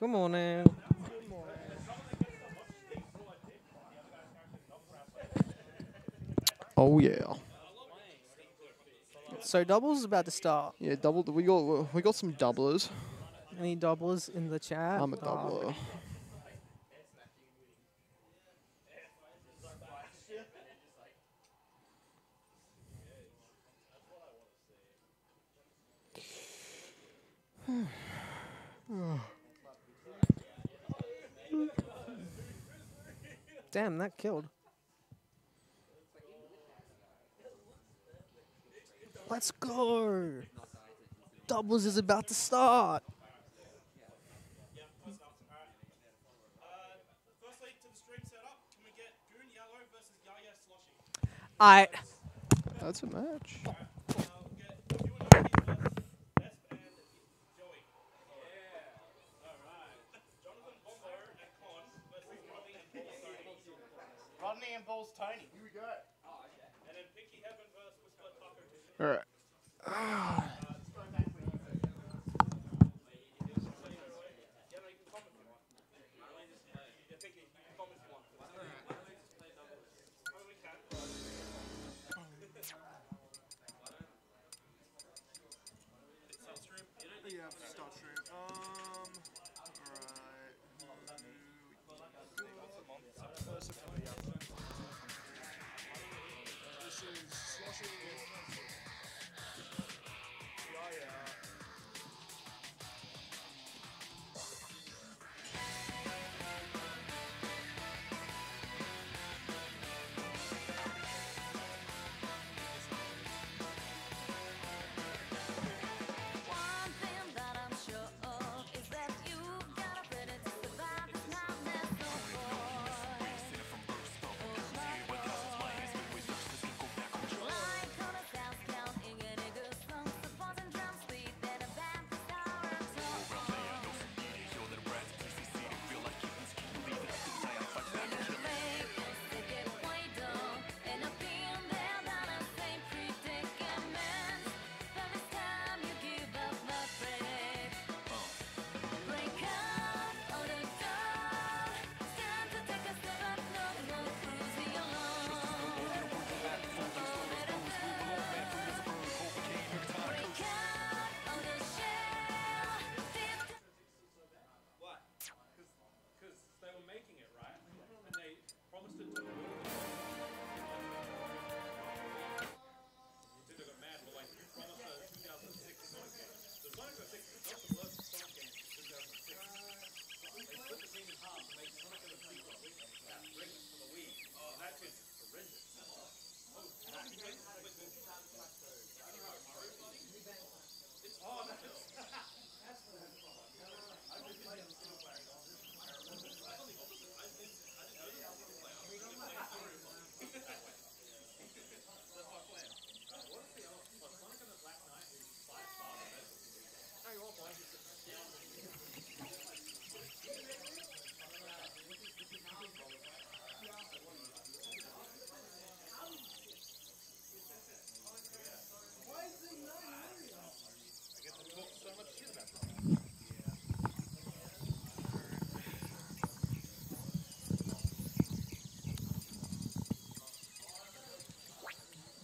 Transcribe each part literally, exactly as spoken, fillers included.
Good morning. Good morning. Oh, yeah. So doubles is about to start. Yeah, double. We got we got some doublers. Any doublers in the chat? I'm a doubler. Oh. Damn, that killed. Let's go. Doubles is about to start. Firstly, to the stream setup, can we get Goon Yellow versus Yaya Slushy? I. That's a match. And Balls Tony. Here we go. Oh, okay. And then Pinky Heaven versus Whisper Taco. All right. Uh, yeah, start stream. Um,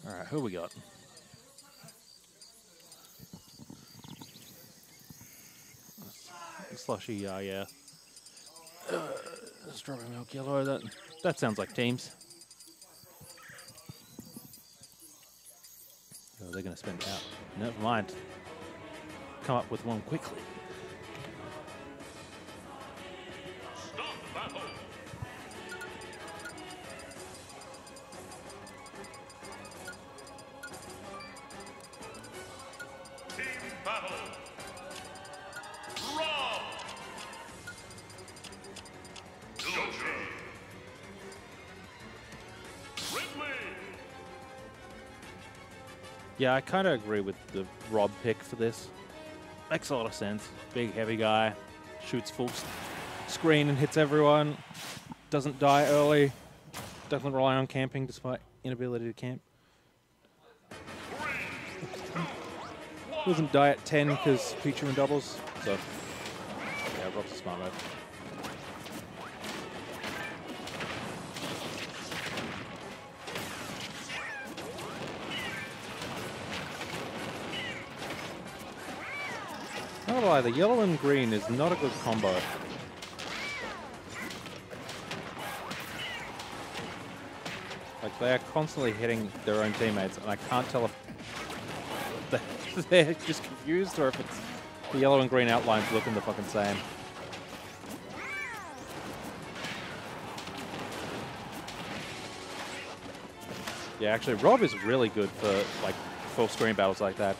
all right. Who we got? Slushy, uh, yeah. Uh, strawberry milk yellow, that that sounds like teams. Oh, they're gonna spend out. Never mind. Come up with one quickly. Yeah, I kind of agree with the Rob pick for this. Makes a lot of sense. Big, heavy guy. Shoots full screen and hits everyone. Doesn't die early. Doesn't rely on camping despite inability to camp. Doesn't die at ten because featuring doubles. So, yeah, drops a smart move. Not a lie, the yellow and green is not a good combo. Like, they are constantly hitting their own teammates, and I can't tell if they're just confused or if it's the yellow and green outlines looking the fucking same. Yeah, actually, Rob is really good for, like, full screen battles like that.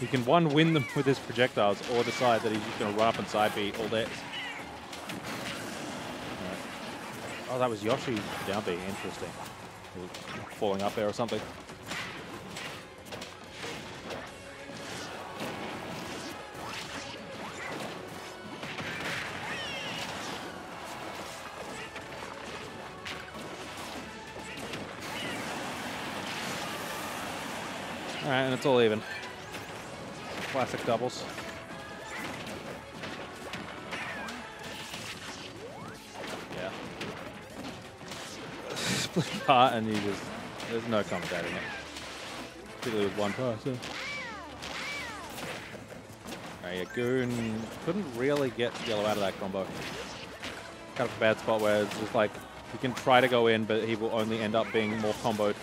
He can one win them with his projectiles, or decide that he's just going to run up and side beat all day. Right. Oh, that was Yoshi down beat. Interesting. He was falling up there or something. All right, and it's all even. Classic doubles. Yeah. Split apart and you just, there's no commentating it. Particularly with one person. Alright, yeah, Goon couldn't really get yellow out of that combo. Kind of a bad spot where it's just like, you can try to go in, but he will only end up being more comboed.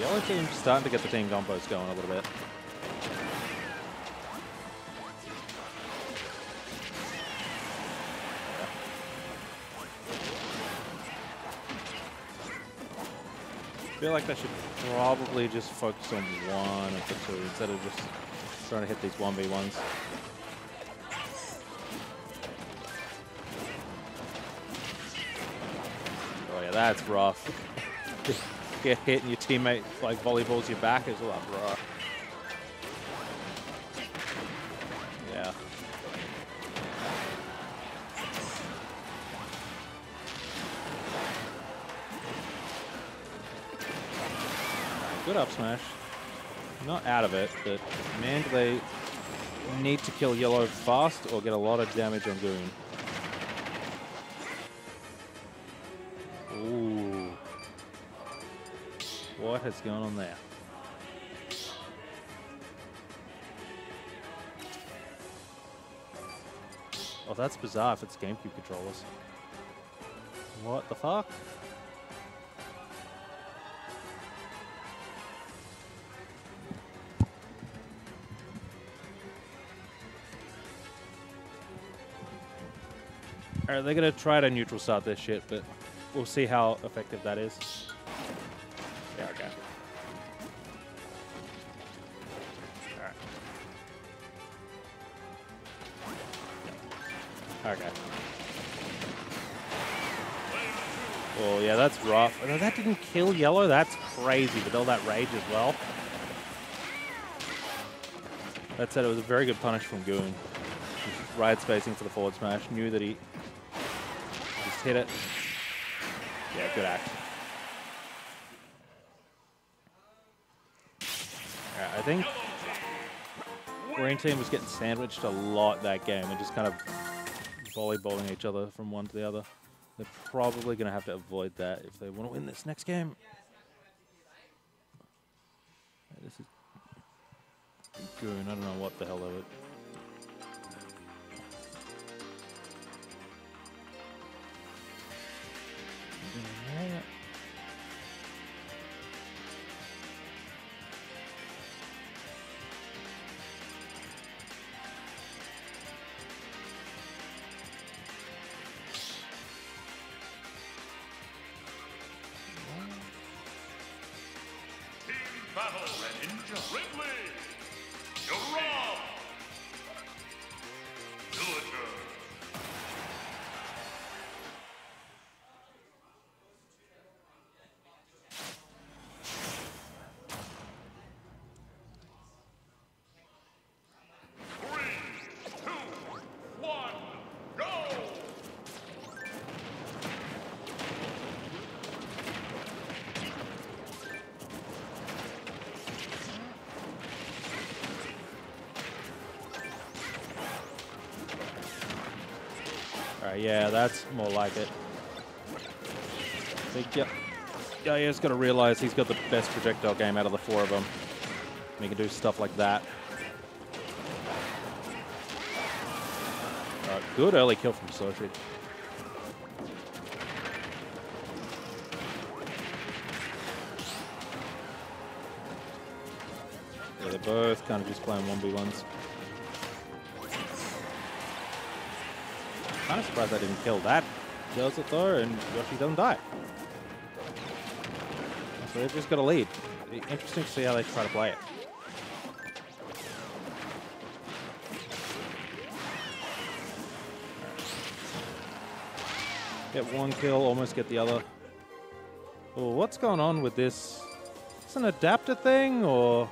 Yellow team's starting to get the team combos going a little bit. I feel like they should probably just focus on one of the two instead of just trying to hit these one v ones. Oh yeah, that's rough. Get hit and your teammate like volleyballs your back as well, bro. Yeah. Good up smash. Not out of it, but man, do they need to kill yellow fast or get a lot of damage on Goon. What has gone on there? Oh, that's bizarre if it's GameCube controllers. What the fuck? Alright, they're gonna try to neutral start this shit, but we'll see how effective that is. Yeah, okay. Alright. Okay. Oh, yeah, that's rough. No, that didn't kill yellow. That's crazy, with all that rage as well. That said, it was a very good punish from Goon. Right spacing for the forward smash. Knew that he just hit it. Yeah, good act. I think Green Team was getting sandwiched a lot that game and just kind of volleyballing each other from one to the other. They're probably going to have to avoid that if they want to win this next game. This is Goon. I don't know what the hell of it. Ridley, you're Rob, Villager. Three, two, one, go! there. Yeah, that's more like it. Big, yep. Yeah, he's got to realize he's got the best projectile game out of the four of them. And he can do stuff like that. All right, good early kill from Slushy. Yeah, they're both kind of just playing one v ones. Kind of surprised I didn't kill that. Does it though, and Yoshi doesn't die. So they've just got a lead. It'll be interesting to see how they try to play it. Get one kill, almost get the other. Oh, what's going on with this? It's an adapter thing, or?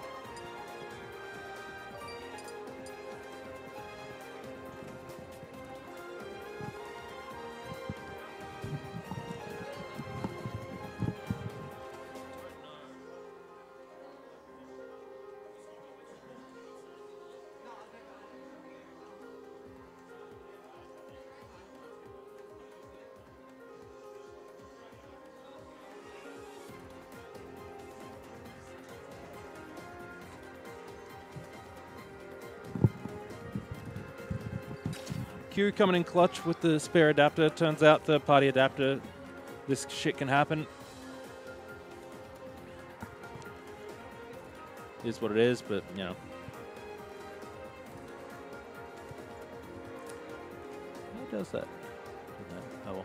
Q coming in clutch with the spare adapter. Turns out third party adapter. This shit can happen. It is what it is, but you know. Who does that? Oh well.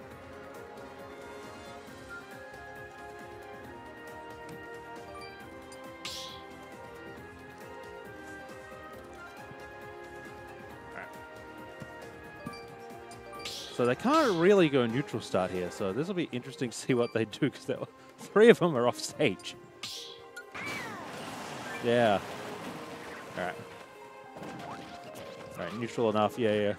So they can't really go neutral start here, so this will be interesting to see what they do, because three of them are off stage. Yeah. All right. All right, neutral enough. Yeah, yeah.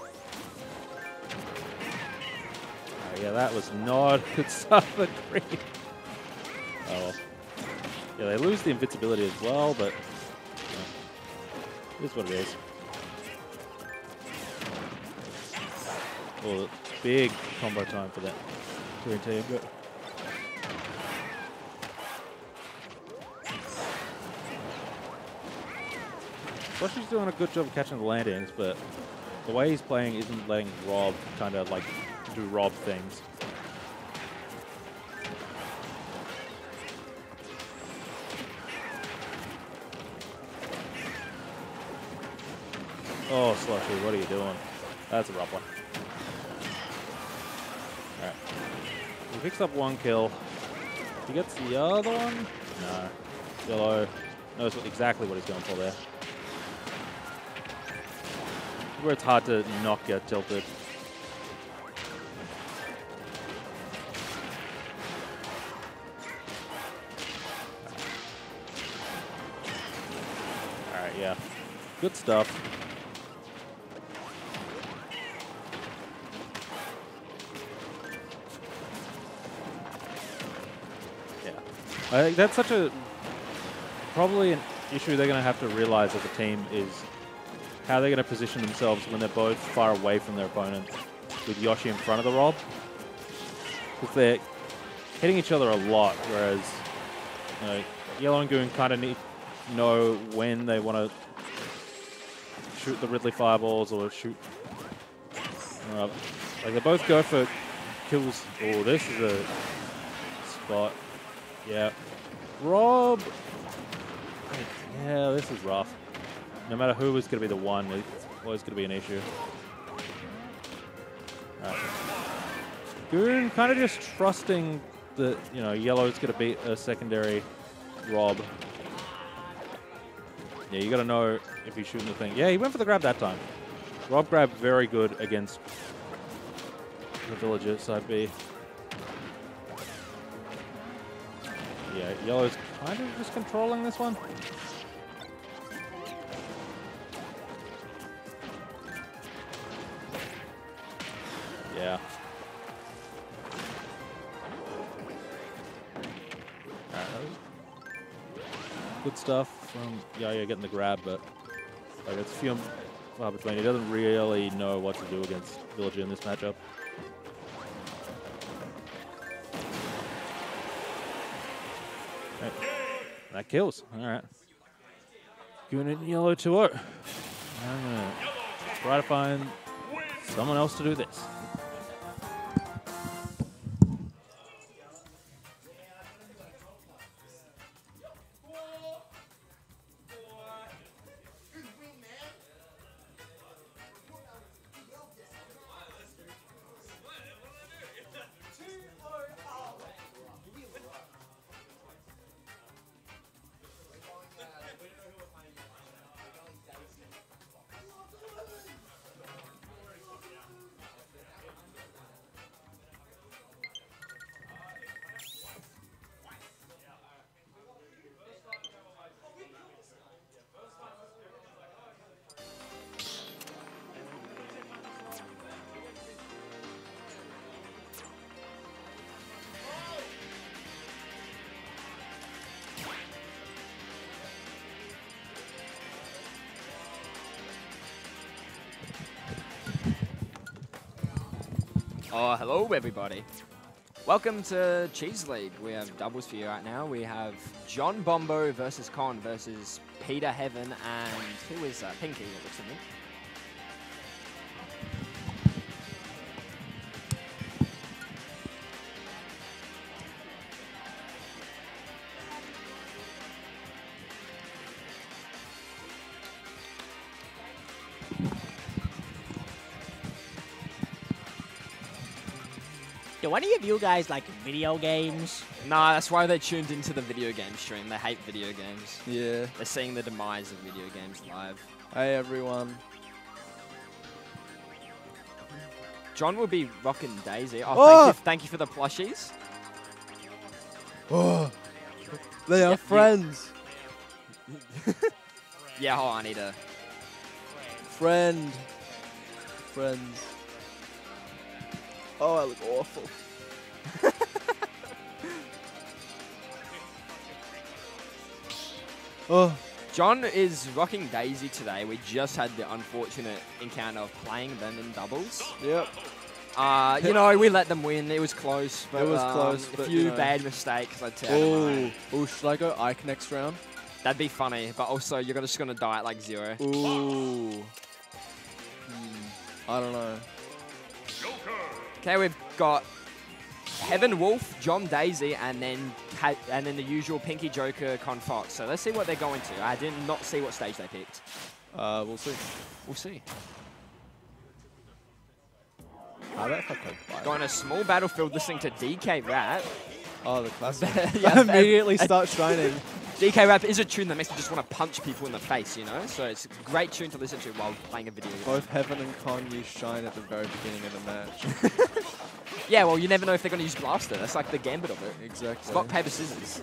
Oh, yeah, that was not good stuff for Green. Oh, well. Yeah, they lose the invincibility as well, but yeah, it is what it is. Oh, big combo time for that green team. But Slushy's doing a good job of catching the landings, but the way he's playing isn't letting Rob kind of like do Rob things. Oh, Slushy, what are you doing? That's a rough one. He picks up one kill. He gets the other one. No. Yellow knows exactly what he's going for there. Where it's hard to not get tilted. Alright, yeah. Good stuff. I think that's such a, probably an issue they're going to have to realize as a team is how they're going to position themselves when they're both far away from their opponent with Yoshi in front of the Rob. Because they're hitting each other a lot, whereas you know, Yellow and Goon kind of need to know when they want to shoot the Ridley fireballs or shoot. Uh, like they both go for kills. Oh, this is a spot. Yeah, Rob, yeah, this is rough. No matter who is going to be the one, it's always going to be an issue. Right. Goon kind of just trusting that, you know, Yellow is going to beat a secondary Rob. Yeah, you got to know if he's shooting the thing. Yeah, he went for the grab that time. Rob grab very good against the Villager side B. Yeah, Yellow's kind of just controlling this one. Yeah. Good stuff from Yaya getting the grab, but like it's a few far between. He doesn't really know what to do against Villager in this matchup. Okay. That kills. All right. Goon in Yellow two oh. I'm gonna try to find someone else to do this. Oh, hello everybody. Welcome to Cheese League. We have doubles for you right now. We have John Bombo versus Con versus Peter Heaven and who is uh, Pinky, it looks like. Do any of you guys like video games? Nah, that's why they tuned into the video game stream. They hate video games. Yeah. They're seeing the demise of video games live. Hey, everyone. John will be rocking Daisy. Oh, oh! Thank, you, thank you for the plushies. Oh, they are yeah, friends. Yeah, hold on, I need a... Friend. Friends. Oh, I look awful. Oh. John is rocking Daisy today. We just had the unfortunate encounter of playing them in doubles. Yep. Uh, you know, we let them win. It was close. But, it was um, close. But a few you know. bad mistakes. I'd tell Oh, should I go Ike next round? That'd be funny. But also, you're just going to die at like zero. Ooh. Hmm. I don't know. Okay, we've got Heaven, Wolf, John, Daisy, and then and then the usual Pinky, Joker, Con, Fox. So let's see what they're going to. I did not see what stage they picked. Uh, we'll see. We'll see. I don't know if I going a small battlefield listening to D K Rap. Oh, the classic. Yeah, immediately start shining. D K Rap is a tune that makes you just want to punch people in the face, you know? So it's a great tune to listen to while playing a video game. Both Heaven and Con use Shine at the very beginning of the match. Yeah, well, you never know if they're going to use Blaster. That's like the gambit of it. Exactly. Rock, paper, scissors.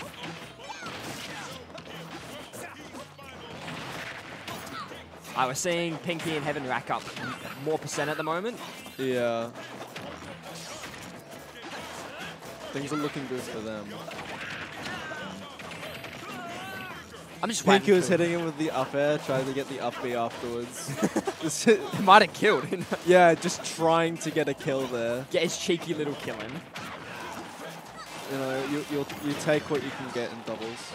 I was seeing Pinky and Heaven rack up more percent at the moment. Yeah. Things are looking good for them. I'm just Pinky waiting was hitting him with the up air, trying to get the up B afterwards. It might have killed him. Yeah, just trying to get a kill there. Get his cheeky little kill in. You know, you, you'll, you take what you can get in doubles.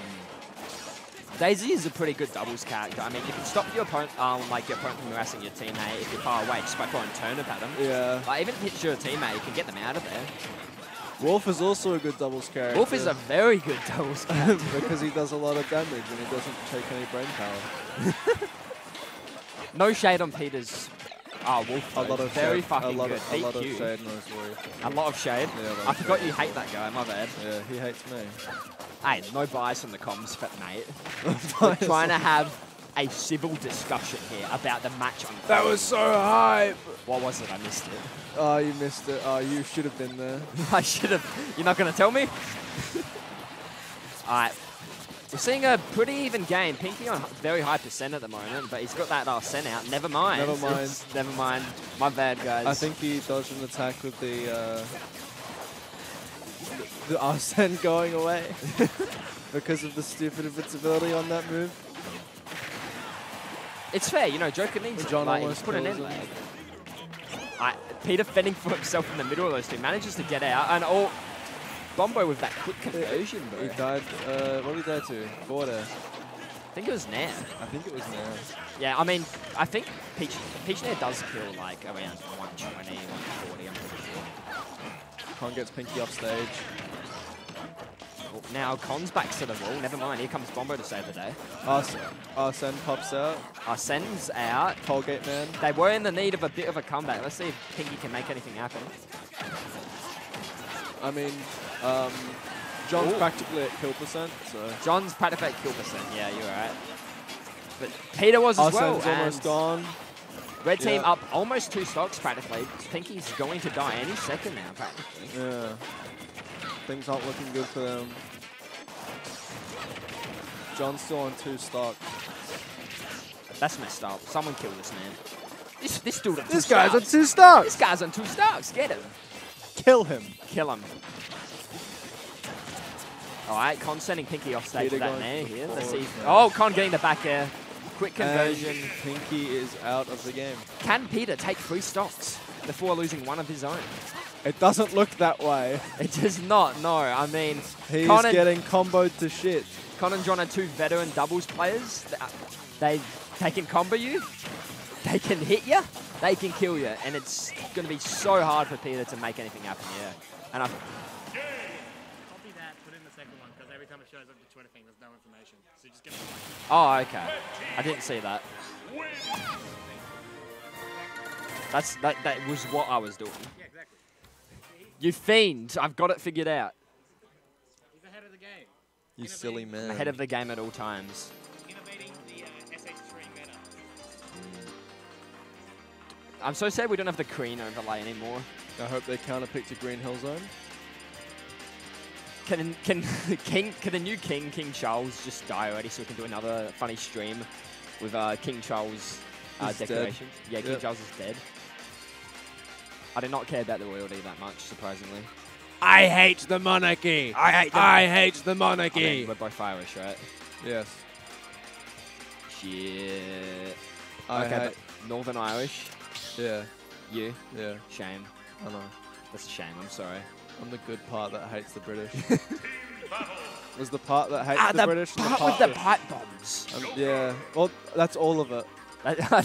Daisy is a pretty good doubles character. I mean, you can stop your opponent, um, like your opponent from harassing your teammate if you're far away, just by throwing turn up at them. Yeah. Like, even if you hit your teammate, you can get them out of there. Wolf is also a good doubles character. Wolf is a very good doubles character. Because he does a lot of damage and he doesn't take any brain power. No shade on Peter's Ah, oh, Wolf. A lot of very shade. fucking a lot good. Of, a lot of shade on his Wolf. A lot of shade? Yeah, I forgot shade. you hate that guy, my bad. Yeah, he hates me. Hey, no bias on the comms, but mate. We're trying to have a civil discussion here about the match on That was so hype! What was it? I missed it. Oh, you missed it. Oh, you should have been there. I should have. You're not going to tell me? All right. We're seeing a pretty even game. Pinky on very high percent at the moment, but he's got that Arsene out. Never mind. Never mind. It's, never mind. My bad, guys. I think he dodged an attack with the, uh, the Arsene going away because of the stupid invincibility on that move. it's fair, you know, Joker needs it. John like, he's put an end. Right, Peter fending for himself in the middle of those two, manages to get out, and all Bombo with that quick conversion, bro. He died, uh, what did he die to? Border. I think it was Nair. I think it was Nair. Yeah, I mean, I think Peach, Peach Nair does kill like around one twenty, one forty, I'm pretty sure. Con gets Pinky off stage. Now Con's back to the wall, never mind, here comes Bombo to save the day. Arsene, Arsene pops out. Arsene's out. Colgate man. They were in the need of a bit of a comeback. Let's see if Pinky can make anything happen. I mean, um... John's Ooh. practically at kill percent, so... John's practically at kill percent, yeah, you're right. But Peter was as well, and almost gone. Red yeah. team up almost two stocks, practically. Pinky's going to die any second now, practically. Yeah. Things aren't looking good for them. John's still on two stocks. That's messed up. Someone kill this man. This, this dude on two This guy's stocks. on two stocks! This guy's on two stocks, get him! Kill him. Kill him. Alright, Con sending Pinky off stage with that Nair here. Let's see. Oh, Con getting the back air. Quick conversion. And Pinky is out of the game. Can Peter take three stocks before losing one of his own? It doesn't look that way. It does not, no. I mean, he's getting comboed to shit. Con and John are two veteran doubles players. They, they can combo you, they can hit you, they can kill you. And it's going to be so hard for Peter to make anything happen here. And I. Oh, okay. I didn't see that. That's that. That was what I was doing. Yeah, exactly. You fiend! I've got it figured out. He's ahead of the game. You silly man. Ahead of the game at all times. Innovating the uh, S H three meta. I'm so sad we don't have the green overlay anymore. I hope they counterpicked a green hill zone. Can can King can the new King King Charles just die already so we can do another funny stream with uh, King Charles uh, decoration? Yeah, King yep. Charles is dead. I do not care about the royalty that much, surprisingly. I hate the monarchy. I hate. The I hate the monarchy. I mean, we're both Irish, right? Yes. Shit. I okay, hate but Northern Irish. Yeah. You. Yeah. Shame. I know. That's a shame. I'm sorry. I'm the good part that hates the British. Was the part that hates ah, the, the British? Part the part with the pipe bombs. Um, yeah. Well, that's all of it.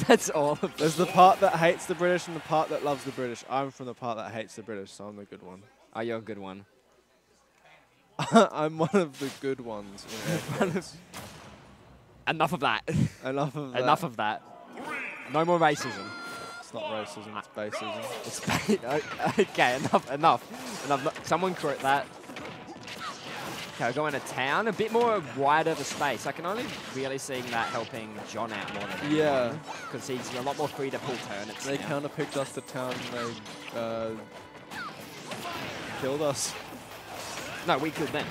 That's all of it. There's the part that hates the British and the part that loves the British. I'm from the part that hates the British, so I'm the good one. Oh, you're a good one. I'm one of the good ones. of Enough of that. Enough of that. Enough of that. No more racism. It's not racism, it's basism. It's ba okay, enough, enough. enough. Someone crit that. Okay, we're going to town. A bit more wider the space. I can only really see that helping John out more than yeah. Because he's a lot more free to pull turnips. They kind of picked us to town and they uh, killed us. No, we killed them.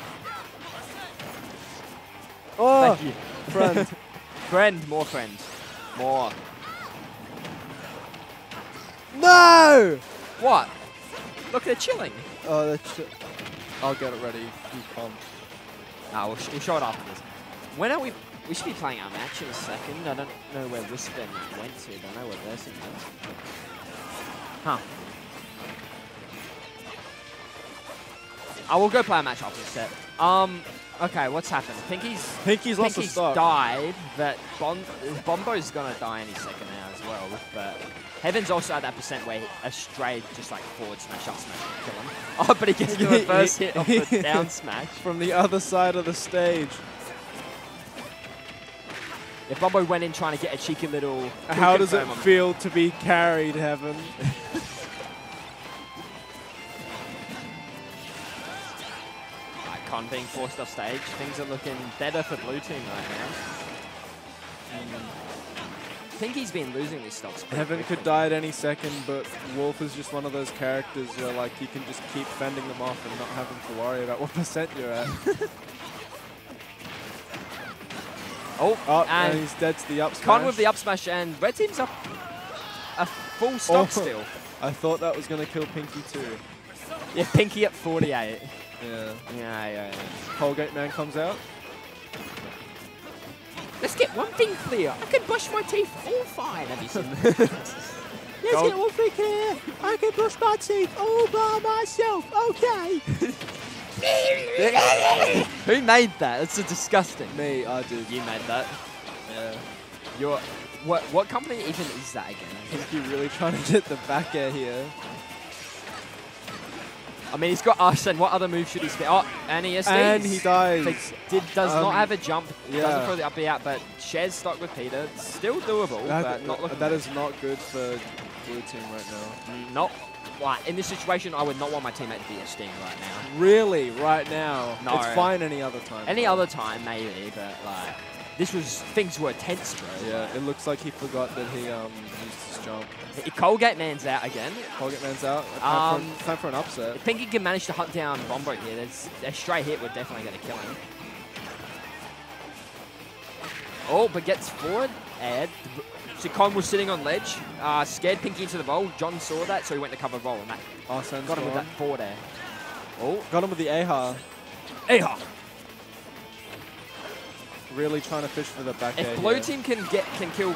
Oh! Thank you. Friend. friend, more friend. More. No! What? Look, they're chilling. Oh, they're chi I'll get it ready. You can't. Nah, we'll, sh we'll show it after this. When are we? We should be playing our match in a second. I don't know where Whisper went to. I don't know where Versing went. Huh. I will go play a match after the set. Um, okay, what's happened? Pinky's, Pinky's, lost Pinky's died, but bon Bombo's going to die any second now as well. But Heaven's also at that percent where a straight just like forward smash, up smash, kill him. Oh, but he gets the reverse hit off the down smash. From the other side of the stage. If Bombo went in trying to get a cheeky little... How does it feel to be carried, Heaven? Right, Con being forced off stage. Things are looking better for blue team right now. And I think he's been losing these stocks. Heaven quickly. could die at any second, but Wolf is just one of those characters where like you can just keep fending them off and not having to worry about what percent you're at. oh, oh, and, and he's dead to the up smash. Con with the up smash, and Red Team's up a full stock oh, still. I thought that was going to kill Pinky too. Yeah, Pinky at forty-eight. yeah. Yeah, yeah, yeah. Colgate man comes out. Let's get one thing clear. I can brush my teeth all fine. Have you seen that? Let's Gold. Get one thing clear. I can brush my teeth all by myself. Okay. Who made that? That's so disgusting. Me, I did. You made that. Yeah. You're, what, what company even is that again? I think you're really trying to get the back air here. I mean, he's got Arsene. What other move should he spin? Oh, and he S Ds. And he dies. Like, did, does um, not have a jump. Yeah. Doesn't throw the up out, but shares stock with Peter. Still doable, that, but not looking That good. Is not good for blue team right now. Not. Like, in this situation, I would not want my teammate to be S D'ing right now. Really? Right now? No. It's fine any other time. Any though. Other time, maybe, but like... This was... Things were tense, bro. Yeah, like. It looks like he forgot that he um, used his jump. Colgate man's out again. Colgate man's out. Time, um, for, time for an upset. If Pinky can manage to hunt down Bombo here, that's, a straight hit would definitely going to kill him. Oh, but gets forward. And... So Con was sitting on ledge, uh, scared Pinky into the bowl. John saw that, so he went to cover roll, and that Arsene's got him gone. With that forward air. Oh, got him with the A H A. A H A. Really trying to fish for the back if air. If blue here. Team can get can kill,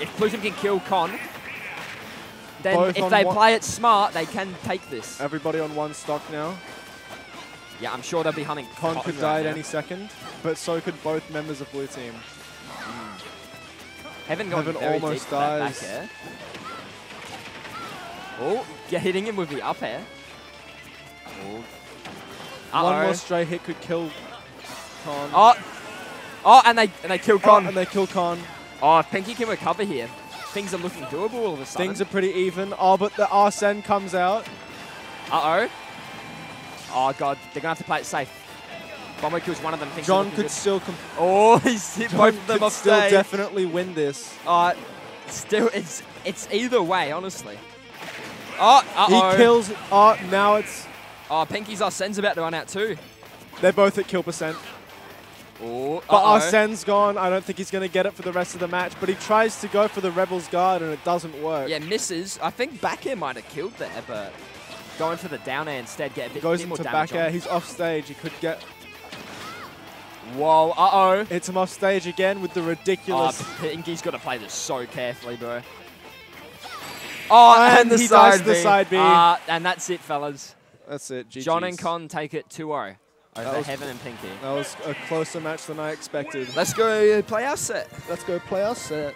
if blue team can kill Con, then Both if they play it smart, they can take this. Everybody on one stock now. Yeah, I'm sure they'll be hunting. Con could die at any second, but so could both members of blue team. Heaven got very almost deep dies. That back air. Oh, yeah, hitting him with the up air. Oh. Uh -oh. One more stray hit could kill Con. Oh, oh and they and they kill Con. Oh, and they kill Con. Oh, if Pinky can recover here, things are looking doable all of a sudden. Things are pretty even. Oh, but the Arsene comes out. Uh-oh. Oh, God, they're going to have to play it safe. Bombo kills one of them. Things John could good. Still... Oh, he's hit John both of them off still stage. Definitely win this. Uh, still, it's it's either way, honestly. Oh, uh-oh. He kills... Oh, now it's... Oh, Pinky's Arsene's about to run out too. They're both at kill percent. Oh, but uh-oh. Arsene's gone. I don't think he's going to get it for the rest of the match, but he tries to go for the Rebel's Guard and it doesn't work. Yeah, misses. I think back air might have killed there, but going for the down air instead, get a bit, goes bit more damage. Goes into back air. On. He's off stage. He could get... Whoa, uh-oh. Hits him off stage again with the ridiculous... Oh, Pinky's got to play this so carefully, bro. Oh, and, and the, he side dies the side B. Uh, and that's it, fellas. That's it, G G's. John and Con take it two oh over Heaven and Pinky. That was a closer match than I expected. Let's go play our set. Let's go play our set.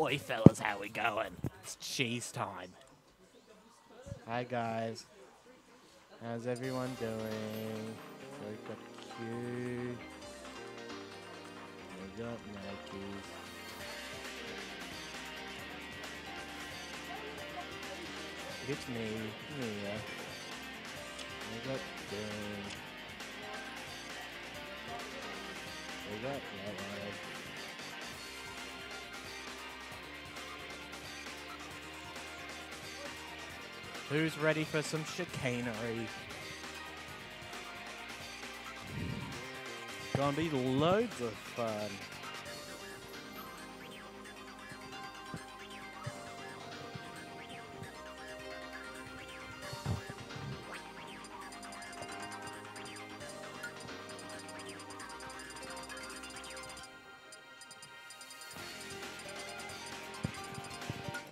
Oi fellas, how we going? It's cheese time. Hi guys. How's everyone doing? So we got Q. We got Nikes. It's me. Yeah. We got Goon. We got Yellow. Who's ready for some chicanery? Gonna be loads of fun.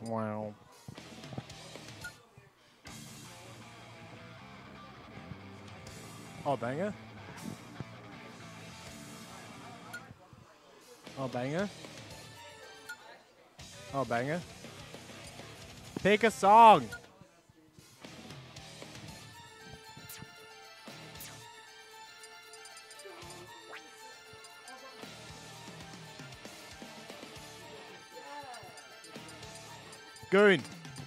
Wow. Oh, banger. Oh, banger. Oh, banger. Pick a song. Goon.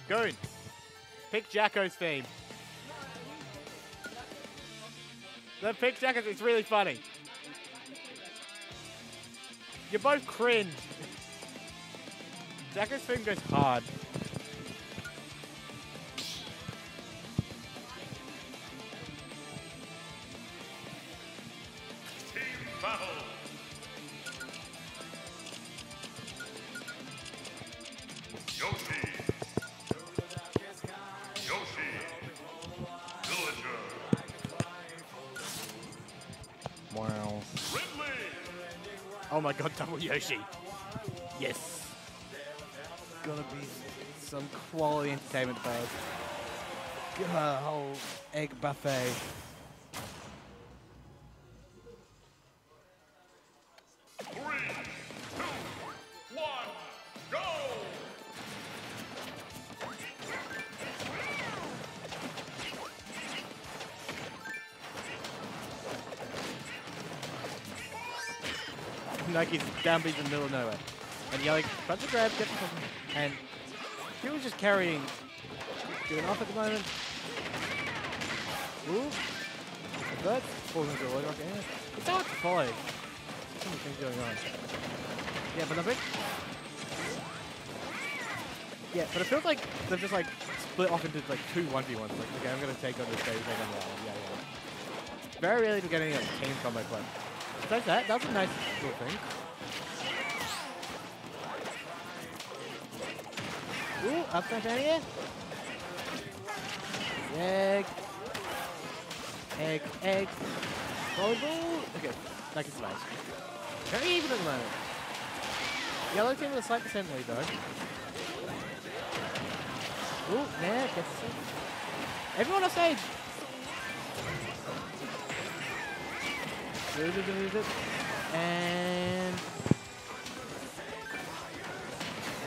Goon. Pick Jacko's theme. The pink jackets, it's really funny. You're both cringe. Jacket's thing goes hard. Team battle. Yoshi. Yoshi. Villager. Wow. Ridley. Oh my god, double Yoshi. Yes. Gotta be some quality entertainment for us. Give her a whole egg buffet. Three, two, one, go! Nikes down beat in the middle of nowhere. And yelling, bunch of grab, get the problem. And Q was just carrying, doing off at the moment. Ooh, that falls into a rock. It's hard to follow. So many things going on. Yeah, but I think. Yeah, but it feels like they've just like split off into like two one v ones. Like, okay, I'm gonna take on this guy, take on that. Yeah, yeah. Very rarely to get any like team combo play. That's that. That's a nice little thing. Ooh, upside down here. Egg. Egg, egg. Volleyball. Okay, that can smash. Very even at the moment. Yellow team with a slight percent lead though. Ooh, Nair gets it. Everyone off stage. And...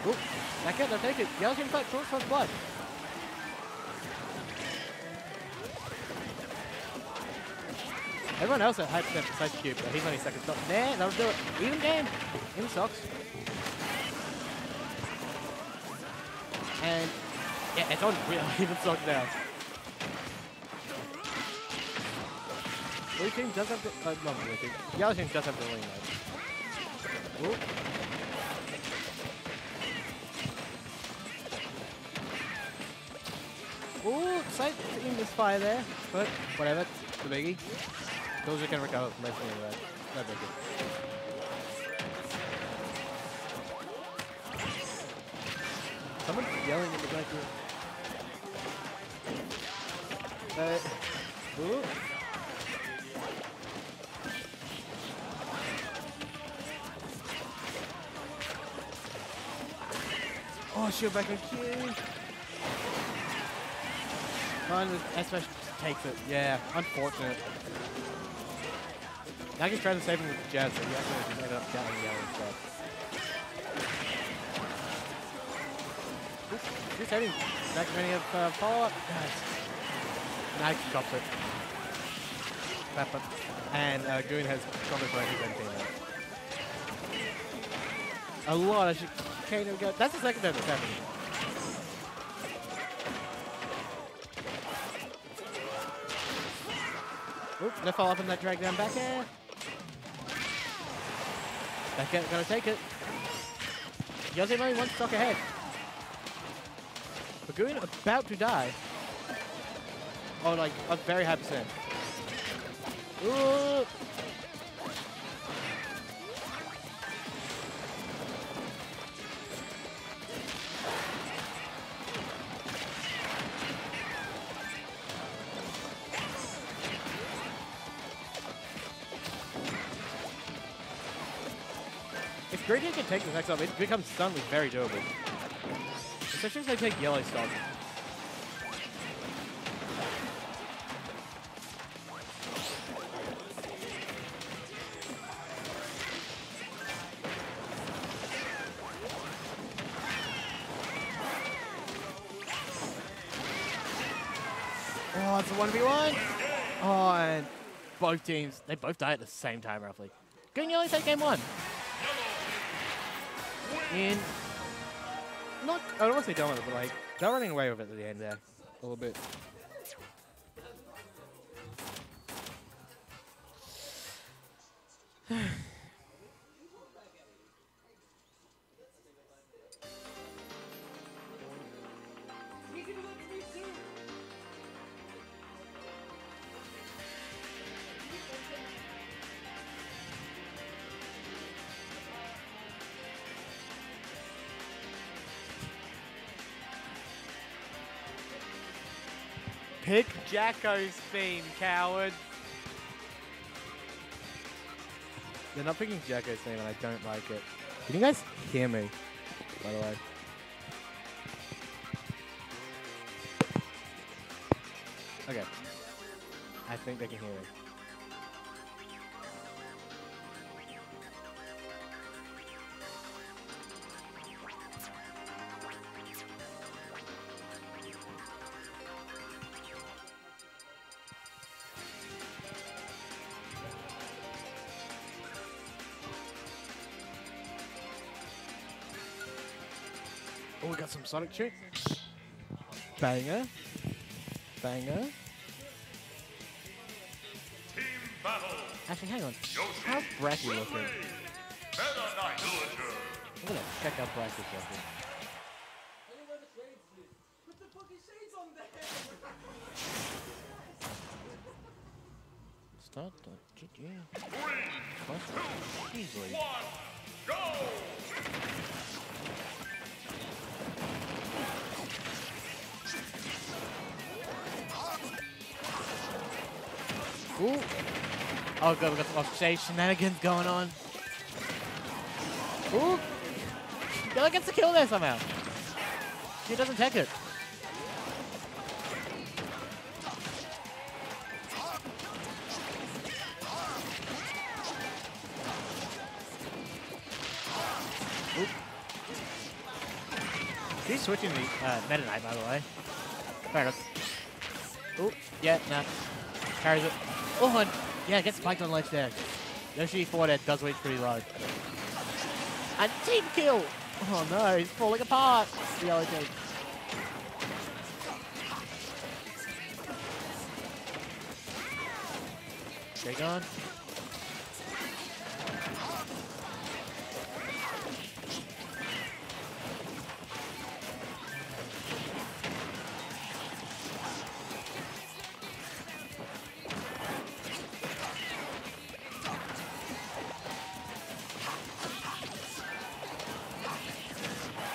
Ooh. Back out, they'll take it. Yellow team fight, short cross blood. Everyone else at hype percent besides Cube, but he's only second stop. There, that'll do it. Even game. Even socks. And yeah, it's on real even socks now. Blue team does have the uh, not blue team. Yellow team does have the lean though. Ooh. Ooh, sight in this fire there, but whatever, it's the biggie. Those who can recover from that. Not very good. Someone's yelling at the guy too. Uh, ooh. Oh, shield back on Q. Mine was S-Smash takes it. Yeah, unfortunate. Now he's trying to save him with Jazz, so he actually ended up down the yellow instead. Just heading back to any of uh, follow-up. Now he drops it. And uh, Goon has combo for his own team. A lot of shit. Can't even go. That's the second time that's happening. Oop, gonna fall up in that drag down back air. Back air, gonna take it. Yoshi only one stock ahead. Goon about to die. Oh, like, I'm very happy percent. Ooh! If can take the next up, it becomes suddenly very doable. Especially if they take yellow stock. Oh, it's a one v one! Oh, and both teams, they both die at the same time, roughly. Goon Yellow take game one. In, not, I don't want to say done with it, but like, they're running away with it at the end there, a little bit. pick. Jacko's theme, coward. They're not picking Jacko's theme, and I don't like it. Can you guys hear me, by the way? Okay. I think they can hear me. Oh, we got some Sonic tune. Banger. Banger. Team battle. Actually, hang on. Yoshi. How's Bracky Ridley looking? Meta Knight, Villager. I'm gonna check out Bracky's looking. Put the fucking shades on there. Start the yeah. Three, two, easily. One, go! Ooh. Oh god, we got some off-stage shenanigans going on. Ooh. Yellow gets a kill there somehow. She doesn't take it. Oop. She's switching the uh, Meta Knight, by the way. Fair enough. Oop. Yeah, nah. Carries it. Oh, and yeah, gets spiked on ledge there. Yoshi forward air does reach pretty low. And team kill! Oh no, he's falling apart. The yellow team. Shake on.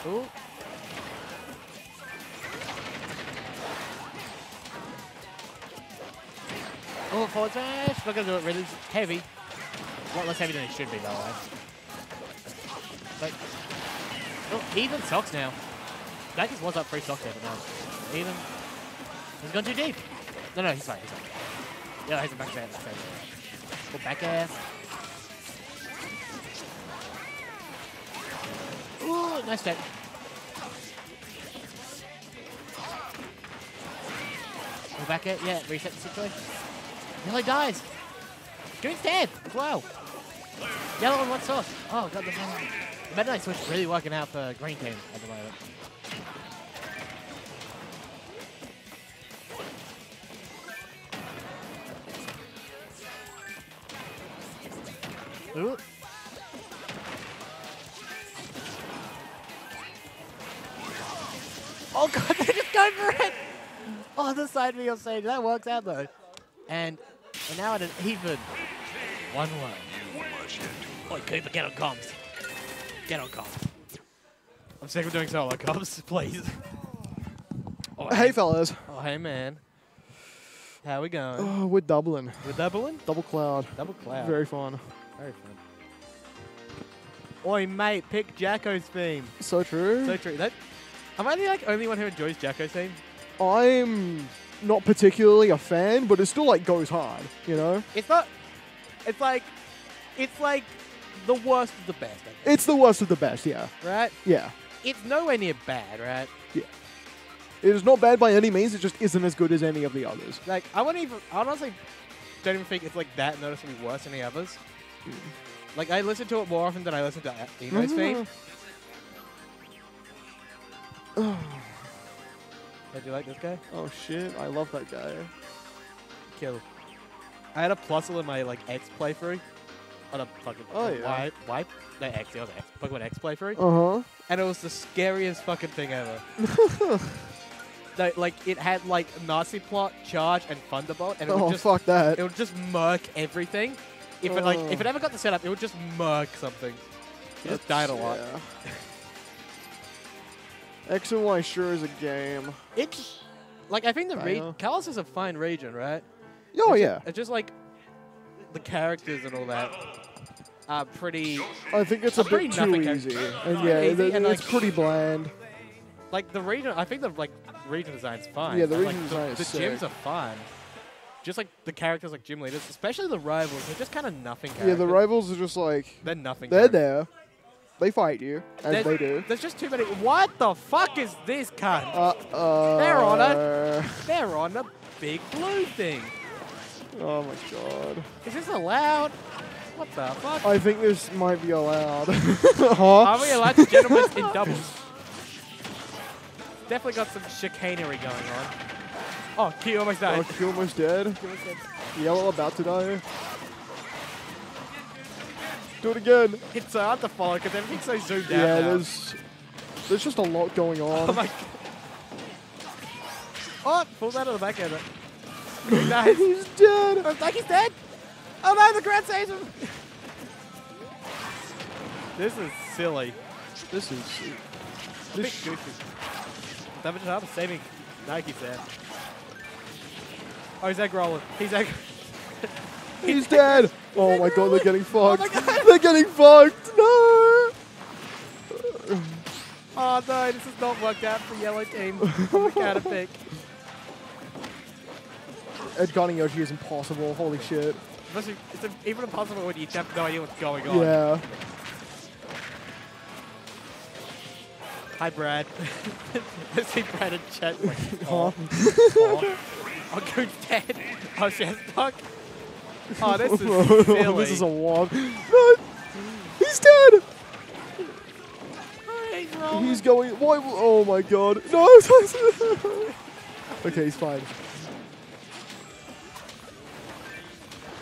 Ooh. Oh, forward smash! Not gonna do it really. It's heavy. A lot less heavy than it should be, by the way. But, oh, even socks now. That just was up free socks there, but no. Even. He's gone too deep. No, no, he's fine, he's fine. Yeah, he's a back ass. Oh, back ass. Ooh, nice step. Go back it, yeah, reset the situation. Yellow dies. Green's dead as well. Yellow on one source. Oh, god, the Meta Knight switch really working out for green team at the moment. Ooh. Oh god, they just go for it! Oh, the side wheel stage, that works out though. And we're now at an even one one. Oi, Cooper, get on comms. Get on comms. I'm sick of doing solo comms, please. Oh, hey, hey fellas. Oh, hey man. How we going? Oh, we're doubling. We're doubling? Double cloud. Double cloud. Very fun. Very fun. Oi, mate, pick Jacko's theme. So true. So true. That Am I the like, only one who enjoys Jacko's theme? I'm not particularly a fan, but it still like goes hard, you know? It's not... It's like... It's like the worst of the best, I guess. It's the worst of the best, yeah. Right? Yeah. It's nowhere near bad, right? Yeah. It is not bad by any means, it just isn't as good as any of the others. Like, I wouldn't even... I honestly don't even think it's like that noticeably worse than the others. Mm. Like, I listen to it more often than I listen to Eno's theme. Oh, do you like this guy? Oh shit, I love that guy. Kill. I had a Plusle in my like X playthrough on a fucking oh, yeah. wipe, wipe. No, X, it was X. Pokemon X playthrough. Uh huh. And it was the scariest fucking thing ever. No, like it had like Nasty Plot, Charge, and Thunderbolt, and it oh, would just fuck that. It would just murk everything. If oh. it like if it ever got the setup, it would just murk something. It just died a lot. Yeah. X and Y sure is a game. It's Like, I think the Ra Kalos is a fine region, right? Oh, it's yeah. Just, it's just like the characters and all that are pretty. I think it's a bit too easy. And yeah, easy it, and it's like, pretty bland. Like the region, I think the like region design's fine. Yeah, the region like, design the, is the sick. Gyms are fine. Just like the characters, like gym leaders, especially the rivals, they're just kind of nothing characters. Yeah, the rivals are just like they're nothing. They're characters. there. They fight you, as there's, they do. There's just too many. What the fuck is this cunt? Uh, uh, they're on a, they're on a big blue thing. Oh my god. Is this allowed? What the fuck? I think this might be allowed. Huh? Are we allowed to gentlemen in doubles? Definitely got some chicanery going on. Oh, Q almost died. Oh, Q almost dead. Q almost dead. Yellow about to die. Do it again. It's so hard to follow because everything's so zoomed out. Yeah, now. there's there's just a lot going on. Oh my god. Oh, pulls out of the back end. Nice. He's dead. I think he's dead. Oh no, the ground saves him. This is silly. This is. This is. Damage up, saving Nikes there. Oh, he's egg rolling. He's egg. He's, he's dead. He's oh my rolling. god, they're getting fucked. Oh they're getting fucked. No. Oh no, this has not worked out for yellow team. Look out a pick. Edging Yoshi is impossible. Holy shit. It's even impossible when you have no idea what's going on. Yeah. Hi, Brad. I see Brad in chat. Like, oh. oh. I'll go dead. Oh, she has stuck. Oh, this is silly. Oh, this is a womp. No. He's dead. Oh, he's wrong. He's going. Why? Oh, my God. No. Okay, he's fine.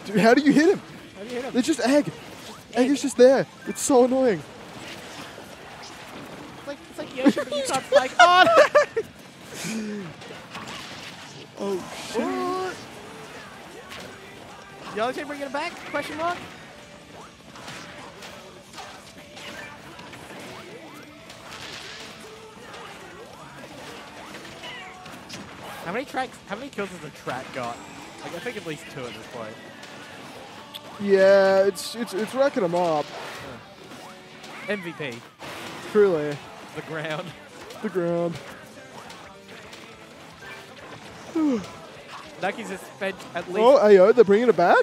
Dude, how do you hit him? How do you hit him? It's just egg. Just egg. Egg is just there. It's so annoying. It's like, it's like Yoshi, but you start like, oh no! Oh, shit. Yoshi bringing it back? Question mark? How many tracks, how many kills has the track got? Like, I think at least two at this point. Yeah, it's it's it's racking them up. Yeah. M V P. Truly. The ground. The ground. Nikes has spent at least. Oh, ayo, they're bringing it back.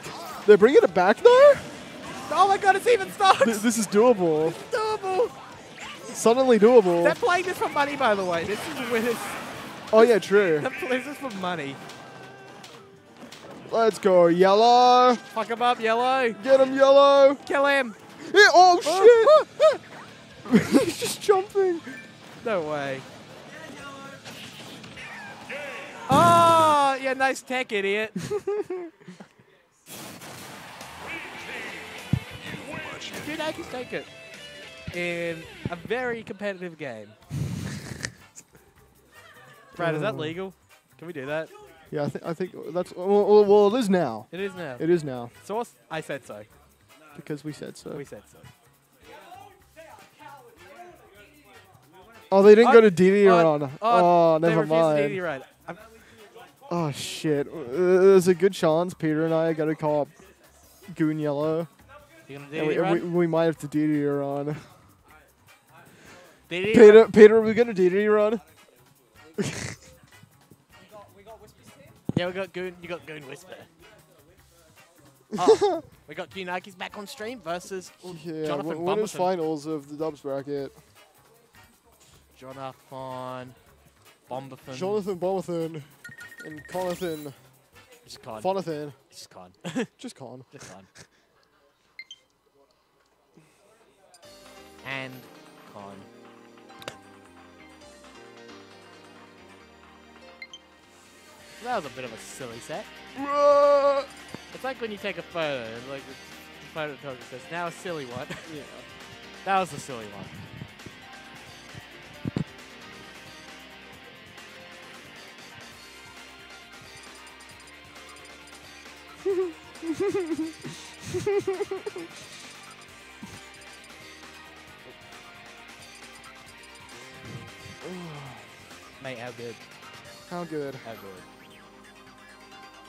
They're bringing it back though. Oh my god, it's even stopped. Th this is doable. This is doable. Suddenly doable. They're playing this for money, by the way. This is with this. Oh yeah, true. They're playing this for money. Let's go, yellow. Fuck him up, yellow. Get him, yellow. Kill him. Yeah, oh, oh, shit. He's just jumping. No way. Oh, yeah, nice tech, idiot. Dude, I can take it. In a very competitive game. Brad, is that legal? Can we do that? Yeah, I, th I think that's, well, well, it is now. It is now. It is now. So I said so. Because we said so. We said so. Oh, they didn't oh, go to D D on. on. Oh, oh, never mind. They refused to D D right. Oh, shit. There's a good chance Peter and I are going to call up Goon Yellow. You're going to D D right? We, we, we might have to D D run. D D Peter, run. Peter, are we going to D D run? Yeah, we got Goon. You got Goon Whisper. Oh, we got Goon Nikes back on stream versus yeah, Jonathan Bumberton. Winners finals of the Dubs bracket. Jonathan Bumberton. Jonathan Bumberton and Conathan. Just Con. Fonathan. Just Con. Just Con. Just Con. And Con. That was a bit of a silly set. It's like when you take a photo, like the photo talker says, now a silly one. Yeah. That was a silly one. Mate, how good. How good. How good.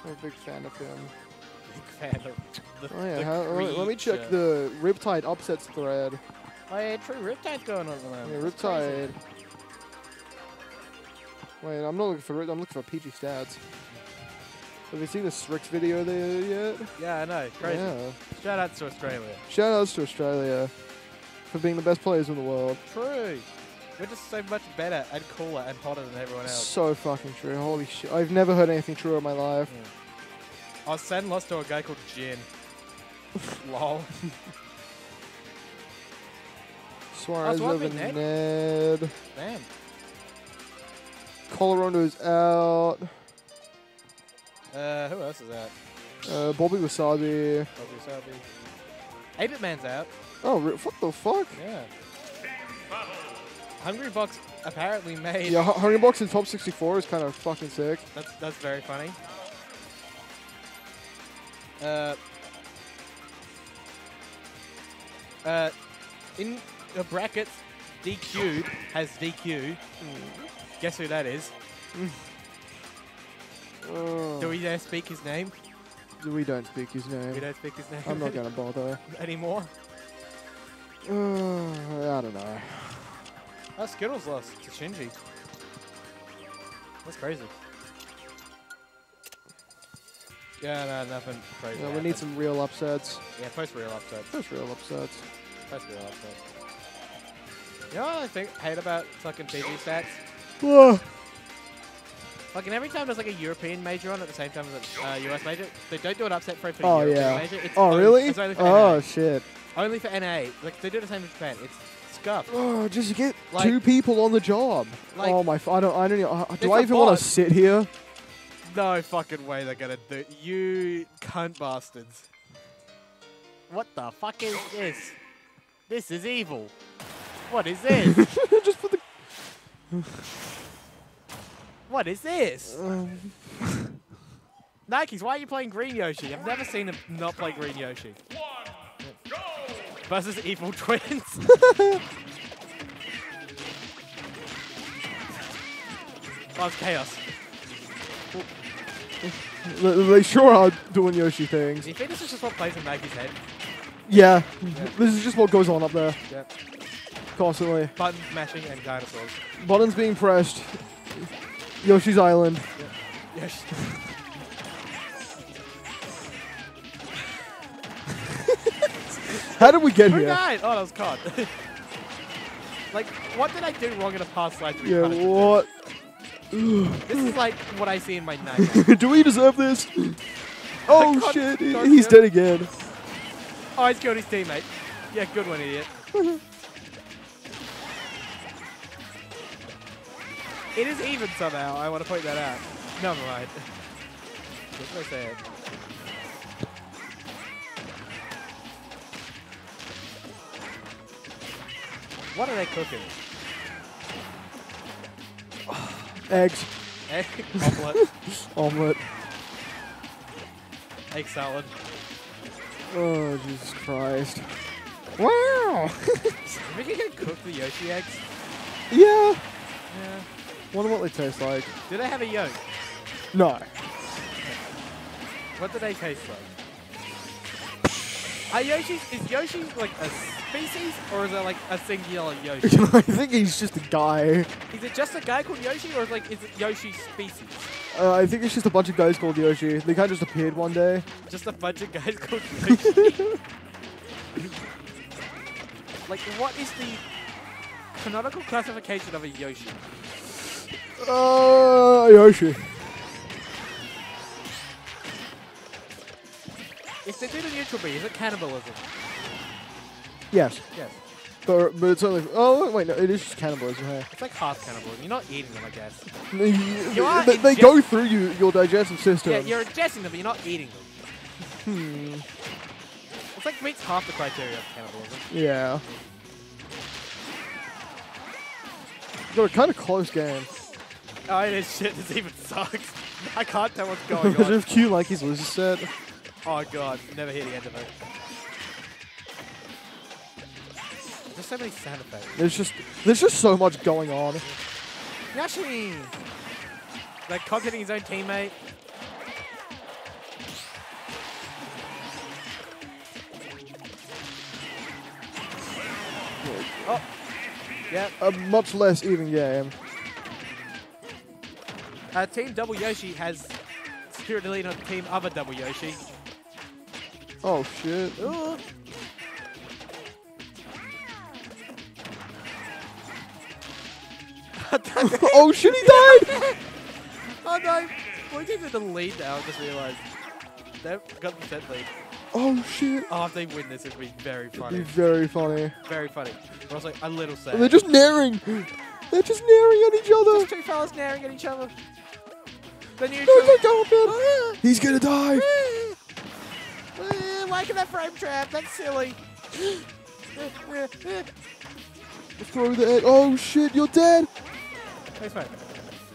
I'm a big fan of him. Big fan of the, oh, yeah. the How, let, let me check uh, the Riptide upsets thread. Oh, yeah, true. Riptide's going over there. Yeah, That's Riptide. Crazy. Wait, I'm not looking for I'm looking for P G Stats. Have you seen the Strix video there yet? Yeah, I know. Crazy. Yeah. Shout out to Australia. Shout outs to Australia for being the best players in the world. True. We're just so much better and cooler and hotter than everyone else. So fucking true. Holy shit. I've never heard anything truer in my life. Yeah. Arsene lost to a guy called Jin. Lol. Suarez over Ned. Ned. Damn. Colorado's out. Uh, who else is out? Uh, Bobby Wasabi. Bobby Wasabi. Ape Man's out. Oh, what the fuck? Yeah. Hungrybox apparently made. Yeah, Hungrybox in top sixty-four is kind of fucking sick. That's that's very funny. Uh. Uh, in the brackets, D Q has D Q. Mm. Guess who that is? Oh. Do we dare speak his name? We don't speak his name. We don't speak his name. I'm not going to bother. Anymore? Uh, I don't know. Oh, Skittles lost to Shinji. That's crazy. Yeah, no, nothing crazy. Yeah, we need some real upsets. Yeah, post real upsets. Post real upsets. Post real upsets. You know what I think, hate about fucking P G Stats? Whoa. Fucking every time there's like a European major on at the same time as a uh, U S major, they don't do an upset throw for the oh, European yeah. major. It's oh, only, really? It's only for oh, N A. Shit. Only for N A. Like, they do the same in Japan. It's scuffed. Oh, just get like, two people on the job. Like, oh, my. F I don't, I don't even. Do I even want to sit here? No fucking way they're going to do it. You cunt bastards. What the fuck is this? This is evil. What is this? Just put the. What is this? Um. Nikes, why are you playing Green Yoshi? I've never seen him not play Green Yoshi. One, versus evil twins. Oh, it's chaos. They sure are doing Yoshi things. Do you think this is just what plays in Nikes' head? Yeah. yeah. This is just what goes on up there. Yep. Constantly. Button mashing and dinosaurs. Buttons being pressed. Yoshi's Island. Yeah. Yoshi. How did we get Who here? Died? Oh, that was Con. Like, what did I do wrong in a past life? To be yeah, what? This is like what I see in my night. Do we deserve this? Oh, Con, shit. Con he's dead again. Oh, he's killed his teammate. Yeah, good one, idiot. It is even somehow, I want to point that out. Never mind. Just like that. What are they cooking? Eggs. Egg? Omelette. Omelette. Egg salad. Oh, Jesus Christ. Wow! Are we going to cook the Yoshi eggs? Yeah. Yeah. Wonder what they taste like. Do they have a yolk? No. What do they taste like? Are Yoshi, is Yoshi like a species or is it like a singular Yoshi? I think he's just a guy. Is it just a guy called Yoshi or is it like is it Yoshi species? Uh, I think it's just a bunch of guys called Yoshi. They kind of just appeared one day. Just a bunch of guys called Yoshi. Like what is the canonical classification of a Yoshi? Uh, Yoshi. If they do the neutral B, is it cannibalism? Yes. Yes. But, but it's only. Oh, wait, no, it is just cannibalism here. It's like half cannibalism. You're not eating them, I guess. you, you are they, they go through you, your digestive system. Yeah, you're ingesting them, but you're not eating them. Hmm. It's like meat's half the criteria of cannibalism. Yeah. Got a kind of close game. Oh, it is shit. This even sucks. I can't tell what's going on. If Q like his loser set. Oh, God. Never hear the end of it. There's so many sound effects. There's just, there's just so much going on. Yoshi! Like, Cog hitting his own teammate. Oh. Yeah. A much less even game. Uh, team Double Yoshi has secured the lead on Team Other Double Yoshi. Oh, shit. Ooh. Oh, shit, he died! Oh, no. Blue team's at the lead now, I just realized. They've got the set lead. Oh, shit. Oh, if they win this, it'd be very funny. It'd be very funny. Very funny. I was like, a little sad. And they're just nairing. They're just nairing at each other. Just two fellas nairing at each other. The neutral. No, they don't, man. He's gonna die. Like in that frame trap. That's silly. Throw the egg. Oh, shit. You're dead. Thanks, mate.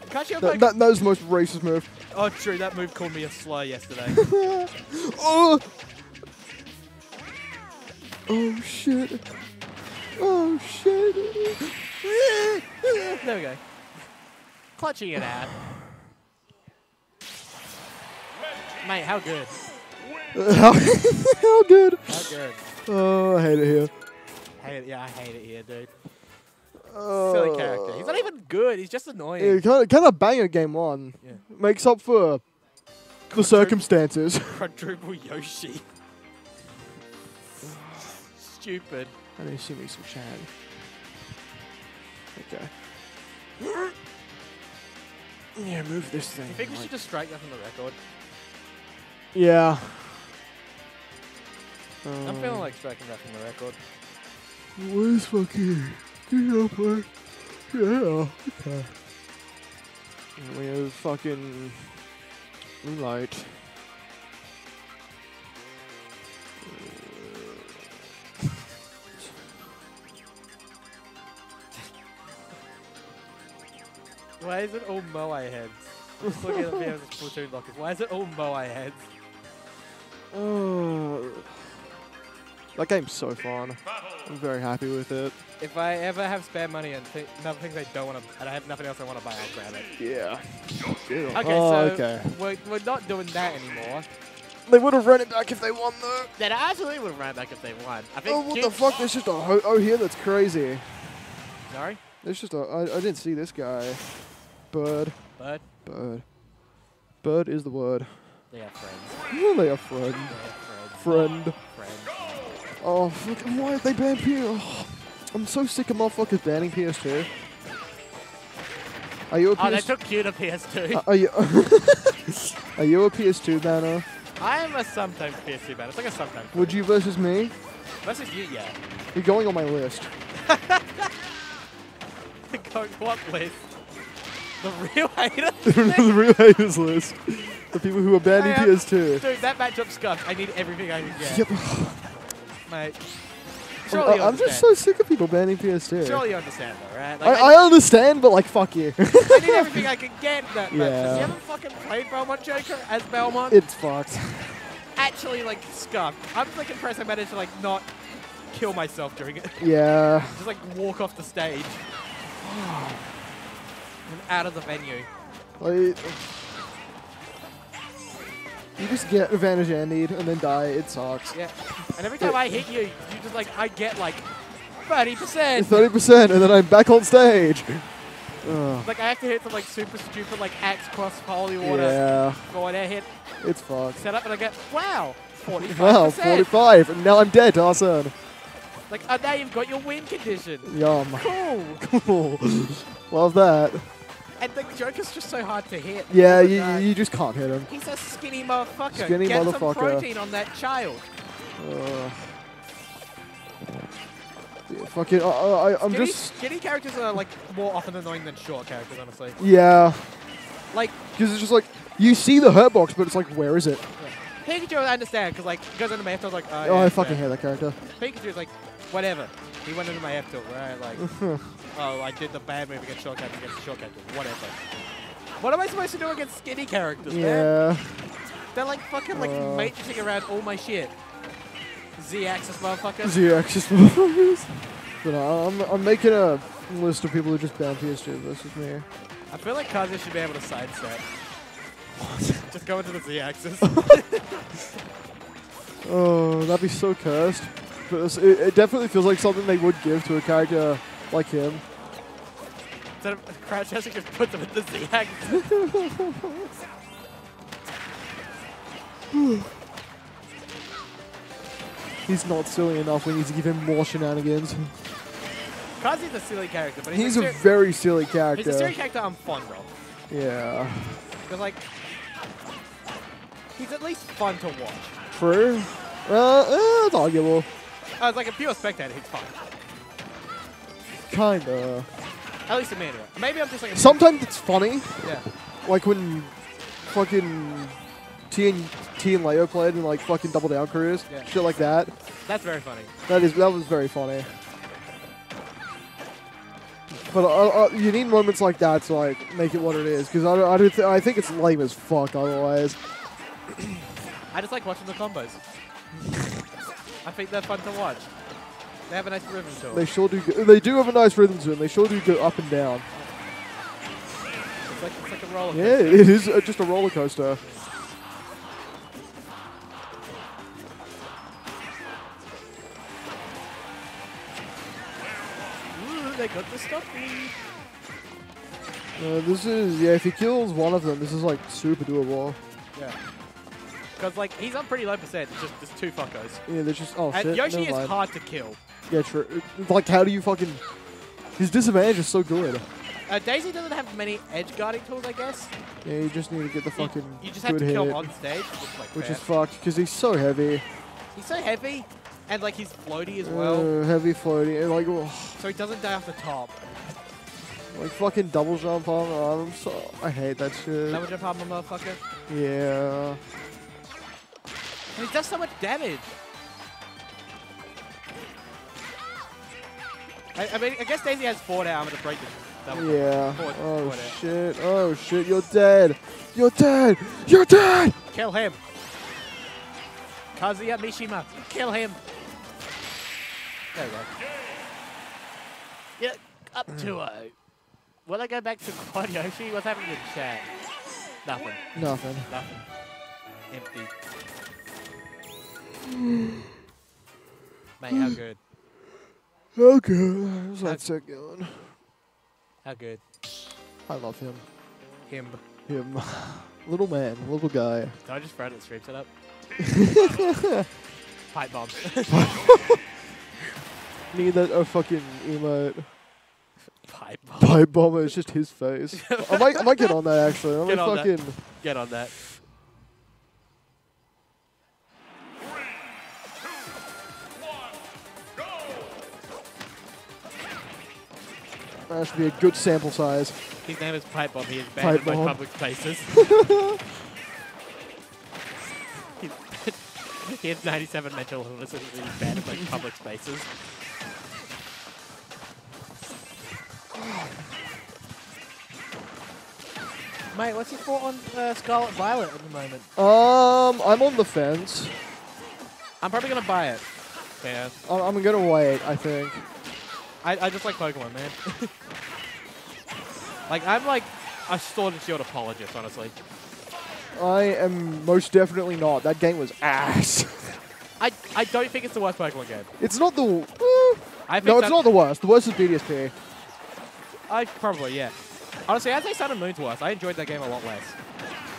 Catch your that, that, that was the most racist move. Oh, true. That move called me a slur yesterday. Oh. Oh, shit. Oh, shit. There we go. Clutching it out. Mate, how good. How, how good. How good. Oh, I hate it here. Hate it, yeah, I hate it here, dude. Uh, Silly character. He's not even good. He's just annoying. Yeah, kind of, kind of banger game one. Yeah. Makes up for Quadru the circumstances. Quadruple Yoshi. Stupid. I need to see me some shad. Okay. Yeah, move this thing. I think we should just strike that from the record. Yeah. Um, I'm feeling like striking that from the record. Where's fucking... Yeah, okay. We have fucking moonlight. Why is it all Moai heads? Just looking at the platoon blockers. Why is it all Moai heads? Oh, that game's so fun. I'm very happy with it. If I ever have spare money and th nothing things I don't want to, and I have nothing else I want to buy, I'll grab it. Yeah. Okay, oh, so okay. We're, we're not doing that anymore. They would have run it back if they won, though. They absolutely would have run it back if they won. I think oh, what Q the fuck? There's just a ho oh here that's crazy. Sorry? There's just a. I, I didn't see this guy. Bird. Bird? Bird. Bird is the word. They are friends. Yeah, they are friends. Friend. Friend. Friend. Oh, fuck, why did they ban Peter? Oh. I'm so sick of motherfuckers banning P S two. Are you a P S two? Oh, they took Q to P S two. Uh, are, you are you a P S two banner? I am a sometimes P S two banner. It's like a sometimes. Would you versus me? Versus you, yeah. You're going on my list. Going what list? The real haters? The real haters list. The people who are banning am, P S two. Dude, that matchup's scuffed. I need everything I can get. Yep. Mate. Surely I'm just so sick of people banning P S two. Surely you understand though, right? Like, I, I understand, but like, fuck you. I need everything I can get in that yeah. match. You haven't fucking played Belmont Joker as Belmont? It's fucked. Actually, like, scuffed. I'm like impressed I managed to like not kill myself during it. Yeah. Just like walk off the stage. And out of the venue. Like, you just get advantage and need and then die. It sucks. Yeah. And every time I hit you, you just like, I get like thirty percent. thirty percent, and then I'm back on stage. Ugh. Like, I have to hit some like super stupid, like axe cross, holy water. Yeah. Go air hit. It's fucked. Set up, and I get, wow, forty-five. Wow, forty-five. And now I'm dead, Arsene. Like, uh, now you've got your win condition. Yum. Cool. Cool. Love that. And the Joker's just so hard to hit. Yeah, you, you just can't hit him. He's a skinny motherfucker. Skinny Get motherfucker. Some protein on that child. Uh, yeah, fuck it. I, I, I'm skinny, just... Skinny characters are like more often annoying than short characters, honestly. Yeah. Like... Because it's just like, you see the hurt box, but it's like, where is it? Yeah. Pikachu, I understand, because like, he goes into my F-tilt, like, oh, yeah, oh I fucking hate that character. Pikachu's like, whatever. He went into my F-tilt, right? Like... Oh, I did the bad move against short characters, against short characters, whatever. What am I supposed to do against skinny characters, yeah. man? They're like fucking like uh, matrixing around all my shit. Z-axis motherfuckers. Z-axis motherfuckers. But uh, I'm, I'm making a list of people who just ban P S two versus me. I feel like Kazuya should be able to sidestep. Just go into the Z-axis. Oh, that'd be so cursed. But it, it definitely feels like something they would give to a character like him. Instead of crouch actually just put them in the Z-axis. He's not silly enough. We need to give him more shenanigans. Kazuya's a silly character, but he's, he's a, a very silly character. He's a silly character I'm fond of. Yeah. Because, like, he's at least fun to watch. True. Uh, uh it's arguable. As, like, a pure spectator, he's fun. Kinda. At least a man. Maybe I'm just like. A Sometimes it's funny. Yeah. Like when fucking T and T and Leo played in like fucking Double Down Cruise, yeah. Shit like that. That's very funny. That is. That was very funny. But uh, uh, you need moments like that to like make it what it is, because I don't, I, don't th I think it's lame as fuck otherwise. I just like watching the combos. I think they're fun to watch. They have a nice rhythm to them. They sure do. They do have a nice rhythm to them. They sure do go up and down. It's like, it's like a roller coaster. Yeah, it is uh, just a roller coaster. They got the stuffy. Uh, this is, yeah, if he kills one of them, this is like super doable. Yeah. Because, like, he's on pretty low percent, just, just two fuckos. Yeah, they're just, oh, and shit. Yoshi is hard to kill. Yeah, true. Like, how do you fucking. His disadvantage is so good. Uh, Daisy doesn't have many edge guarding tools, I guess. Yeah, you just need to get the fucking. You, you just have to kill him on stage, like which crap. Is fucked, because he's so heavy. He's so heavy. And like he's floaty as well. Uh, heavy floaty, and like oh. So he doesn't die off the top. Like fucking double jump armor. Oh, I'm so I hate that shit. Double jump armor, motherfucker. Yeah. And he does so much damage. I, I mean, I guess Daisy has forward armor to break the double. Yeah. Forward, oh forward shit! Air. Oh shit! You're dead! You're dead! You're dead! Kill him. Kazuya Mishima, kill him. There we go. Yeah, up two oh. Will I go back to Quad Yoshi? What's happening in chat? Nothing. Nothing. Nothing. Empty. Mate, how good? How good? How's that so good? How good? I love him. Him. Him. Little man, little guy. Did I just throw it at the stream setup? Pipe bomb. Need that a fucking emote. Pipe bomb. Pipe bomb. It's just his face. I might, I might get on that actually. I might get on fucking that. Get on that. That should be a good sample size. His name is Pipe Bomb. He is banned in public places. He has ninety-seven mental illnesses and he's banned in like, public spaces. Mate, what's your thought on uh, Scarlet Violet at the moment? Um, I'm on the fence. I'm probably going to buy it. Yeah. I I'm going to wait, I think. I, I just like Pokemon, man. Like, I'm like a Sword and Shield apologist, honestly. I am most definitely not. That game was ass. I, I don't think it's the worst Pokemon game. It's not the... Uh, I think no, it's not the worst. The worst is B D S P. I probably, yeah. Honestly, as I started Moon to us, I enjoyed that game a lot less.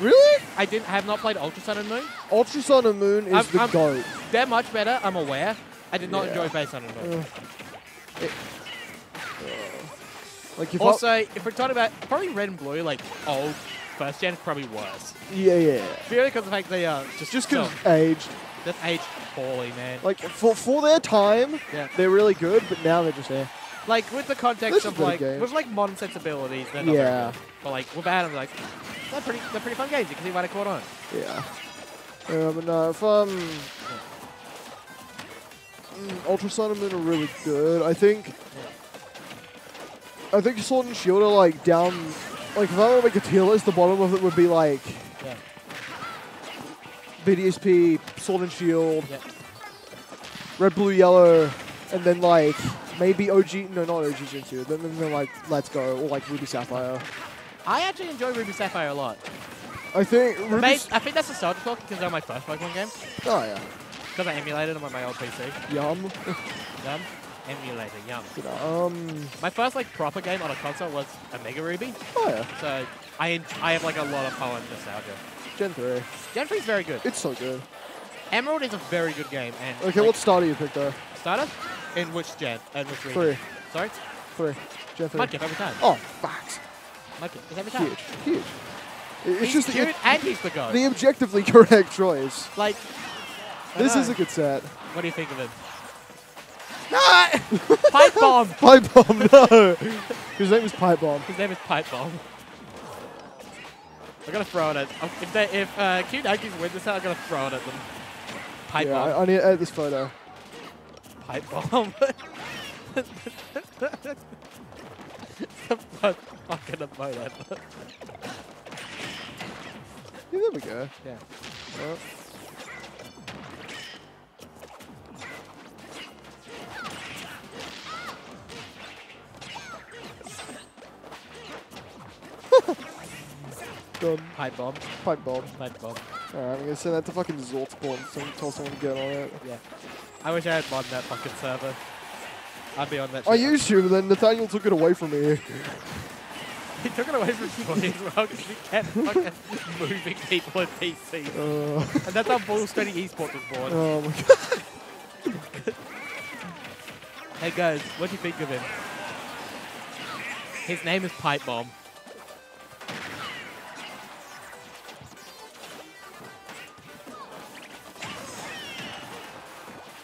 Really? I didn't. I have not played Ultra Sun and Moon. Ultra Sun and Moon is I'm, the I'm, GOAT. They're much better, I'm aware. I did not yeah. enjoy Base Sun and Moon. Uh, it, uh, like if also, I, if we're talking about probably Red and Blue, like old... First gen is probably worse. Yeah, yeah. Purely because of the fact they are just just because aged. That's aged poorly, man. Like for for their time, yeah. they're really good, but now they're just there. Like with the context of like games. With like modern sensibilities, they're not yeah. very good. But like with Adam, like they're pretty they're pretty fun games. You can see why they caught on. Yeah. Yeah, but no, if um, mm, Ultra Sun and Moon are really good. I think. Yeah. I think Sword and Shield are like down. Like, if I were to make a tier list, the bottom of it would be, like, yeah. B D S P, Sword and Shield, yeah. Red, Blue, Yellow, and then, like, maybe O G... No, not O G Gen two. Then, then, like, Let's Go, or, like, Ruby Sapphire. I actually enjoy Ruby Sapphire a lot. I think Ruby I, I think that's nostalgic because they're my first Pokemon games. Oh yeah. Because I emulated them on my old P C. Yum. Yum. Emulator. Yum. Um. My first like proper game on a console was Omega Ruby. Oh yeah. So I I have like a lot of fun nostalgia. Gen three. Gen three is very good. It's so good. Emerald is a very good game. And okay, like, what starter you picked though? Starter? In which gen? And which region? Three. Sorry. Three. Gen three. Mudkip every time. Oh, facts. Mudkip is every time. Huge. Huge. It's he's just cute the, and he's the goat. The objectively correct choice. Like, this know. is a good set. What do you think of it? No! Pipe Bomb! Pipe Bomb, no! His name is Pipe Bomb. His name is Pipe Bomb. I'm going to throw it at If, they, if uh, Q Nikes win this out, I'm going to throw it at them. Pipe yeah, Bomb. I, I need to edit this photo. Pipe Bomb. I'm going to blow that. Yeah, there we go. Yeah. Oh. Pipe bomb. Pipe bomb. Pipe bomb. Alright, I'm gonna send that to fucking Zortsport and tell someone to get on it. Yeah. I wish I had mod that fucking server. I'd be on that shit. I used to, then Nathaniel took it away from me. He took it away from somebody as well because he kept fucking moving people in P C. Uh. And that's how Ball Steady Esports was born. Oh my god. Hey guys, what do you think of him? His name is Pipe Bomb.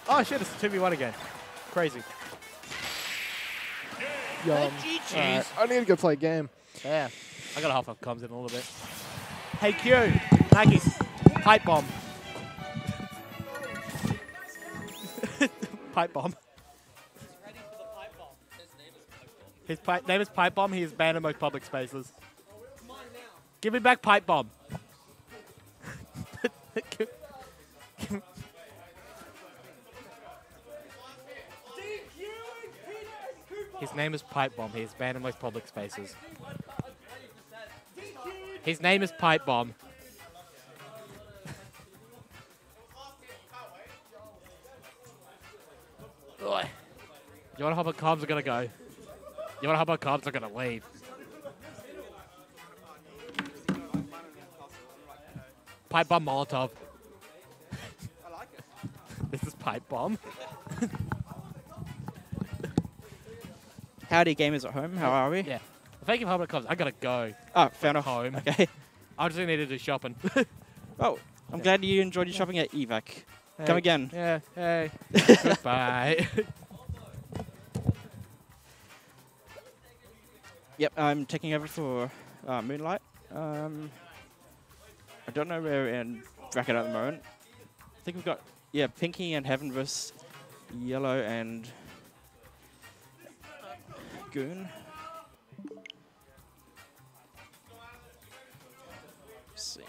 Oh shit, it's two v one again. Crazy. Yum. Uh, right. I need to go play a game. Yeah. I gotta hop up comms in a little bit. Hey Q, Nikes, pipe bomb. Pipe bomb. He's ready for the pipe bomb. His name is Pipe Bomb. His pi name is Pipe Bomb, he is banned in most public spaces. Come on now. Give me back Pipe Bomb. His name is Pipe Bomb. He is banned in most public spaces. His name is Pipe Bomb. You want to hop on comms? I'm going to go. You want to hop on comms? I'm going to leave. Pipe Bomb Molotov. This is Pipe Bomb. Howdy, gamers at home. How are we? Yeah. Thank you for helping comes. I gotta go. Oh, fair enough. Home. Okay. I just needed to do shopping. Oh, I'm yeah. glad you enjoyed your shopping at EVAC. Hey. Come again. Yeah. Hey. Goodbye. Yep. I'm taking over for uh, Moonlight. Um, I don't know where we're in bracket at the moment. I think we've got yeah, Pinky and Heaven versus Yellow and Goon. Let's see.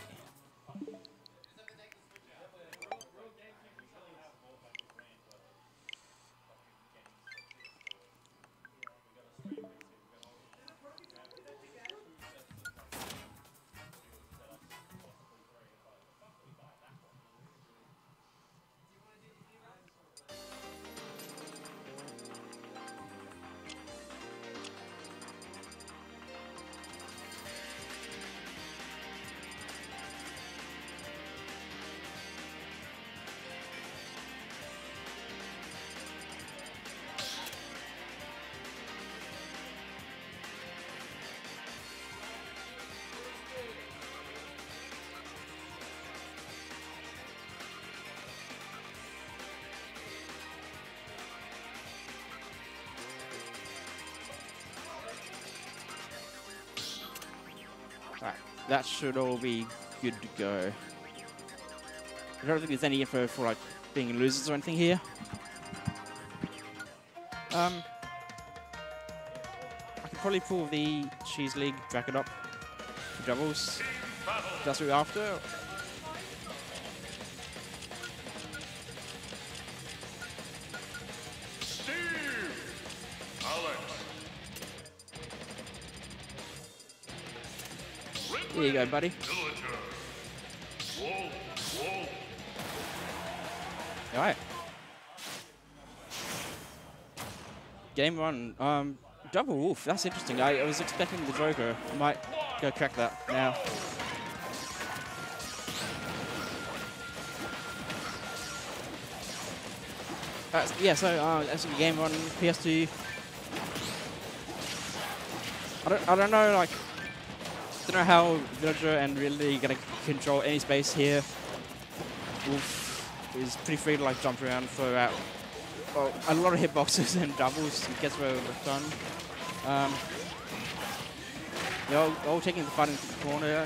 That should all be good to go. I don't think there's any info for like being losers or anything here. Um, I can probably pull the Cheese League bracket up for doubles. That's what we're after. Steve, Alex. There you go, buddy. Alright. Game one. Um, double Wolf. That's interesting. I, I was expecting the Joker. I might go crack that now. Uh, yeah, so uh, that's a game on P S two. I don't, I don't know, like, I don't know how Villager and Ridley are gonna control any space here. Wolf is pretty free to like jump around for uh, well, a lot of hitboxes and doubles. He gets away with a ton. Um, they're all, all taking the fight into the corner. I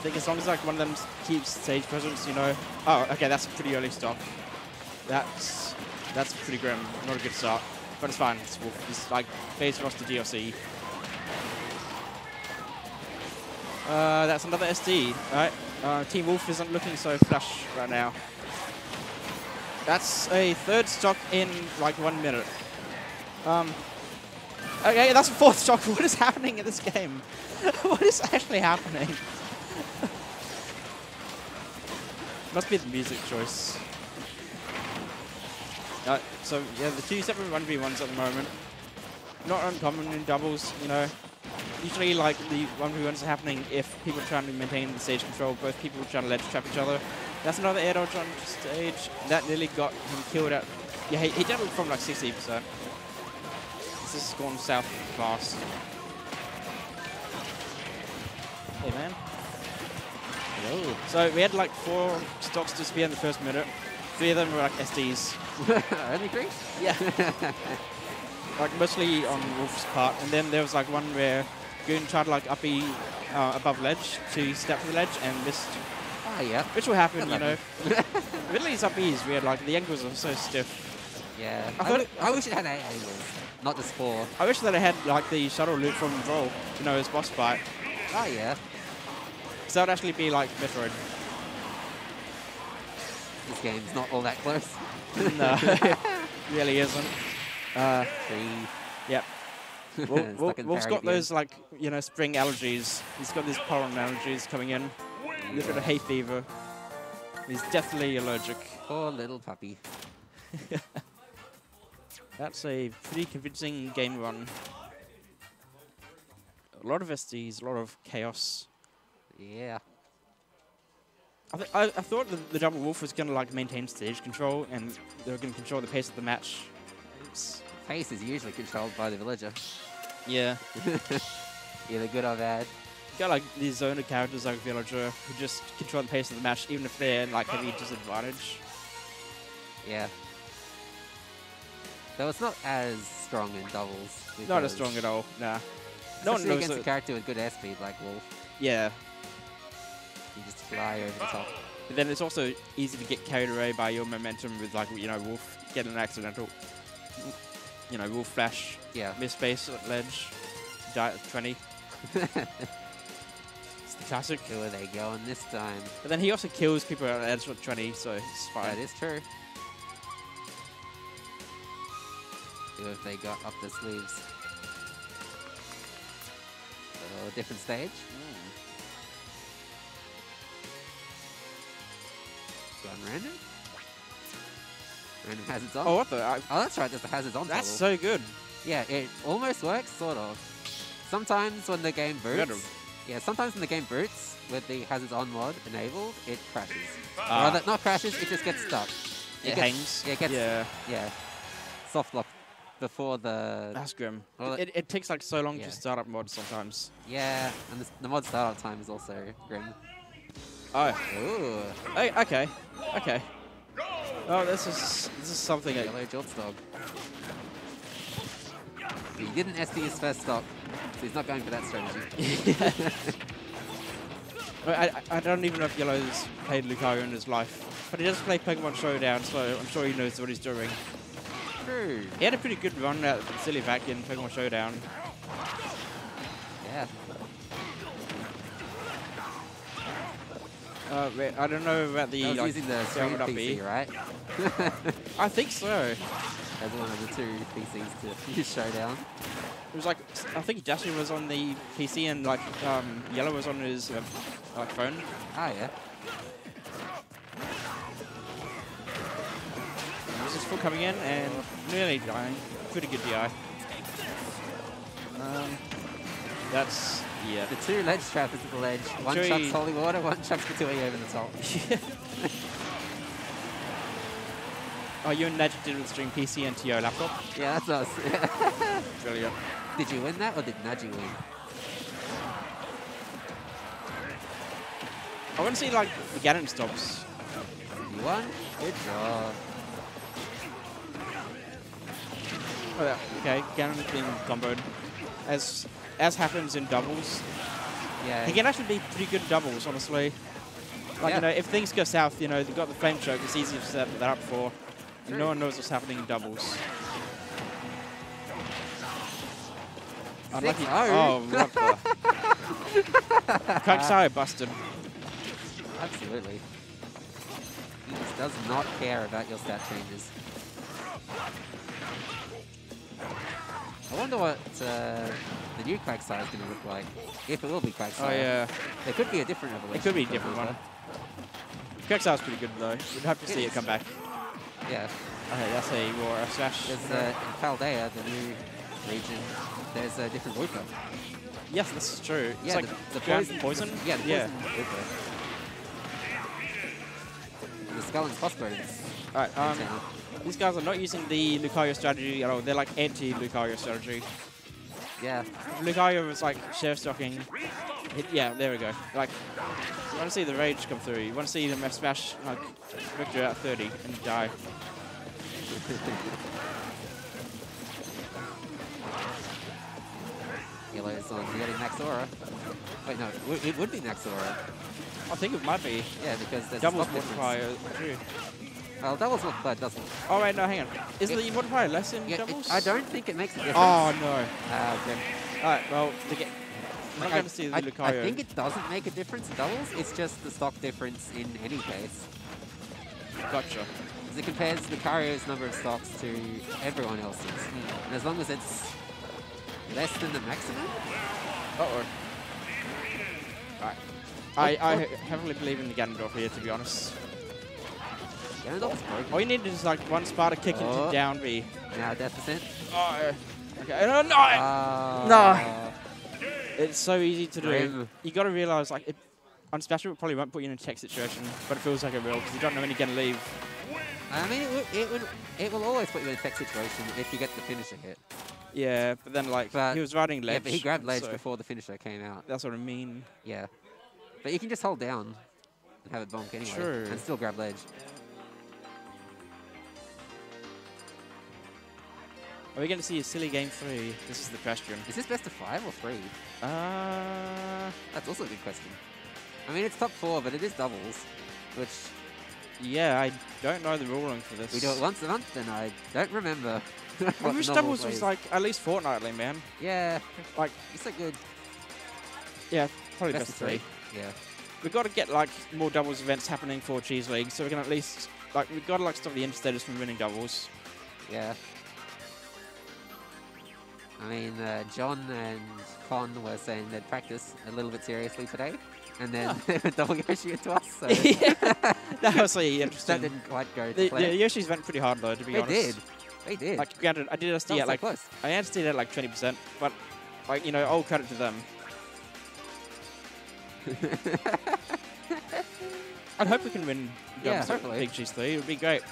think as long as like one of them keeps stage presence, you know. Oh, okay, that's a pretty early stop. That's that's pretty grim. Not a good start, but it's fine. It's, it's like phase roster D L C. Uh, that's another S D. All right, uh, Team Wolf isn't looking so flush right now. That's a third stock in like one minute. Um, okay, that's a fourth stock. What is happening in this game? What is actually happening? Must be the music choice. Uh, so yeah, the two separate one v ones at the moment. Not uncommon in doubles, you know. Usually like the one v ones are happening if people are trying to maintain the stage control, both people trying to ledge trap each other. That's another air dodge on stage. That nearly got him killed out. Yeah, he, he did it from like sixty percent. This is going south fast. Hey man. Hello. So we had like four stocks disappear in the first minute. Three of them were like S Ds. Only three? Yeah. Like mostly on Wolf's part, and then there was like one where Goon tried like up E uh, above ledge to step to the ledge and missed. Ah, yeah. Which will happen, you know. Ridley's up E is weird. Like the angles are so stiff. Yeah. I, I, thought it, I wish it had eight angles, not just four. I wish that it had like the shuttle loop from Roll, you know, his boss fight. Ah, yeah. So that would actually be like Metroid. This game's not all that close. No, it really isn't. Uh, yep. Wolf, Wolf, Wolf's got those, like, you know, spring allergies. He's got these pollen allergies coming in. A little bit of hay fever. He's deathly allergic. Poor little puppy. That's a pretty convincing game run. A lot of S Ds, a lot of chaos. Yeah. I, th I, I thought the, the double Wolf was going to like maintain stage control and they were going to control the pace of the match. It's pace is usually controlled by the Villager. Yeah. Either good or bad. You got like these zoner characters like Villager who just control the pace of the match even if they're in like heavy disadvantage. Yeah. Though it's not as strong in doubles. Not as strong at all, nah. No one knows against a character with good air speed like Wolf. Yeah. You just fly over the top. But then it's also easy to get carried away by your momentum with, like, you know, Wolf, get an accidental, you know, Wolf flash, yeah. Miss space at ledge, die at twenty. It's the classic. Who are they going this time? But then he also kills people at ledge at twenty, so it's fine. That is true. Who have they got up their sleeves? Oh, different stage. Random? Random hazards on. Oh, what the? I oh, that's right, there's the hazards on. That's double. So good. Yeah, it almost works, sort of. Sometimes when the game boots, Random. yeah, sometimes when the game boots with the hazards on mod enabled, it crashes. Uh, Rather, not crashes, it just gets stuck. It, it gets, hangs. It gets, yeah. yeah. Soft lock before the. That's grim. Well, it, it takes like so long yeah. to start up mods sometimes. Yeah, and the, the mod startup time is also grim. Oh. Ooh. Hey, okay. Okay. Oh, this is this is something. Yellow Jolt's dog. He didn't S D his first stop, so he's not going for that strategy. I, I I don't even know if Yellow's played Lucario in his life, but he does play Pokemon Showdown, so I'm sure he knows what he's doing. True. He had a pretty good run at Silivac in Pokemon Showdown. Yeah. Uh, I don't know about the. I was like, using the screen P C, right? I think so. That's one of the two P Cs to use Showdown. It was like, I think Dashi was on the P C and like um, Yellow was on his uh, like phone. Ah, yeah. This is full coming in and nearly dying. Pretty good D I. Um, that's, yeah. The two ledge trap is the ledge. One Joey. Chucks holy water, one chucks the two E over the top. Oh, you and Magic did it between P C and T O laptop? Yeah, that's us. Yeah. Brilliant. Did you win that, or did Nagi win? I want to see, like, the Ganon stops. You won? Good job. Oh, yeah. Okay, Ganon's been comboed. As, as happens in doubles. Yeah. He can actually be pretty good in doubles, honestly. Like, yeah. you know, if things go south, you know, they've got the flame choke, it's easy to set that up for. True. No one knows what's happening in doubles. Unlucky. Oh, what the? Koksai busted. Absolutely. He just does not care about your stat changes. I wonder what uh, the new Koksai is going to look like. If it will be Koksai. Oh, yeah. There could be a different evolution. It could be a different one. Koksai's pretty good, though. We'd have to it see is. it come back. Yeah. Okay, that's a war slash. There's uh, in Paldea, the new region, there's a different Wooper. Yes, this is true. It's yeah, like the, the poison. poison? Yeah, the poison yeah. Wooper. The skull and crossbones. Alright, um, these guys are not using the Lucario strategy at all. They're like anti-Lucario strategy. Yeah. Lucario was like sheriff stocking. It, yeah, there we go. Like, you want to see the rage come through. You want to see them smash like Victor out thirty and die. Yellow's on getting Maxora. Wait, no, it would be Maxora. I think it might be. Yeah, because there's doubles modifier. True. Well, doubles modifier doesn't. Oh wait, no, hang on. Is it, the modifier less in yeah, doubles? It, I don't think it makes a difference. Oh no. Ah, okay. All right. Well, the game. Like I, see the I, I think it doesn't make a difference in doubles, it's just the stock difference in any case. Gotcha. Because it compares Lucario's number of stocks to everyone else's. And as long as it's less than the maximum... Uh-oh. Right. I, I heavily believe in the Ganondorf here, to be honest. Ganondorf's broken. All you need is like one Sparta kick oh. into down B. Now death percent. Oh, okay. No! No! Uh, no. It's so easy to do. Grim. You got to realise, like, it, on special, it probably won't put you in a tech situation, but it feels like it will, because you don't know when you're going to leave. I mean, it will, it, will, it will always put you in a tech situation if you get the finisher hit. Yeah, but then, like, but he was riding ledge. Yeah, but he grabbed ledge so before the finisher came out. That's what I mean. Yeah. But you can just hold down and have it bonk anyway. True. And still grab ledge. Are we going to see a silly game three? This is the question. Is this best of five or three? Uh, That's also a good question. I mean, it's top four, but it is doubles, which... Yeah, I don't know the ruling for this. We do it once a month, and I don't remember. I wish doubles plays. was, like, at least fortnightly, man. Yeah. Like... It's so good. Yeah, probably best, best of three. three. Yeah. We've got to get, like, more doubles events happening for Cheese League, so we can at least... Like, we've got to, like, stop the interstaters from winning doubles. Yeah. I mean, uh, John and Con were saying they'd practice a little bit seriously today, and then oh. they were double Yoshi into us. So yeah. That was really interesting. That didn't quite go to plan. Yeah, Yoshi's went pretty hard, though, to be they honest. They did. They did. Like, granted, I did a steal at, like, close. I did at, like, twenty percent, but, like, you know, all credit to them. I hope we can win yeah, hopefully. Big Cheese three. It would be great.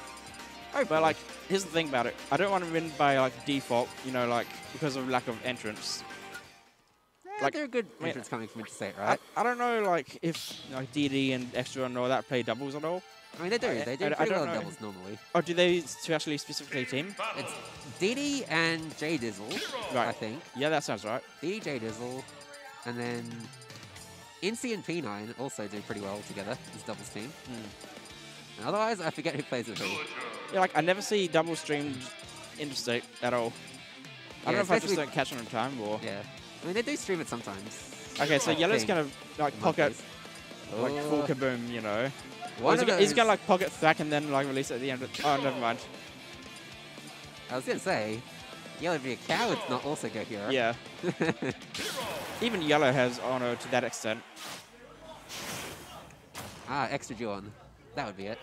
Oh, but like, here's the thing about it. I don't want to win by like default, you know, like because of lack of entrance. Yeah, like they're a good entrance coming from interstate, right? I, I don't know, like if like D D and Extra and all that play doubles at all. I mean, they do. They do I, pretty I well in doubles normally. Oh, do they actually specifically team? It's D D and J Dizzle, right. I think. Yeah, that sounds right. D D, J Dizzle, and then N C and P nine also do pretty well together as doubles team. Mm. And otherwise, I forget who plays with who. Yeah, like I never see double streamed interstate at all. I yeah, don't know if I just don't catch them in time or. Yeah, I mean they do stream it sometimes. Okay, so Yellow's gonna like pocket, like oh. full kaboom, you know. One he's, gonna, he's gonna like pocket thack and then like release it at the end. Of, oh, never mind. I was gonna say, Yellow would be a coward to not also go hero. Yeah. Even Yellow has Ono to that extent. Ah, extra John. That would be it.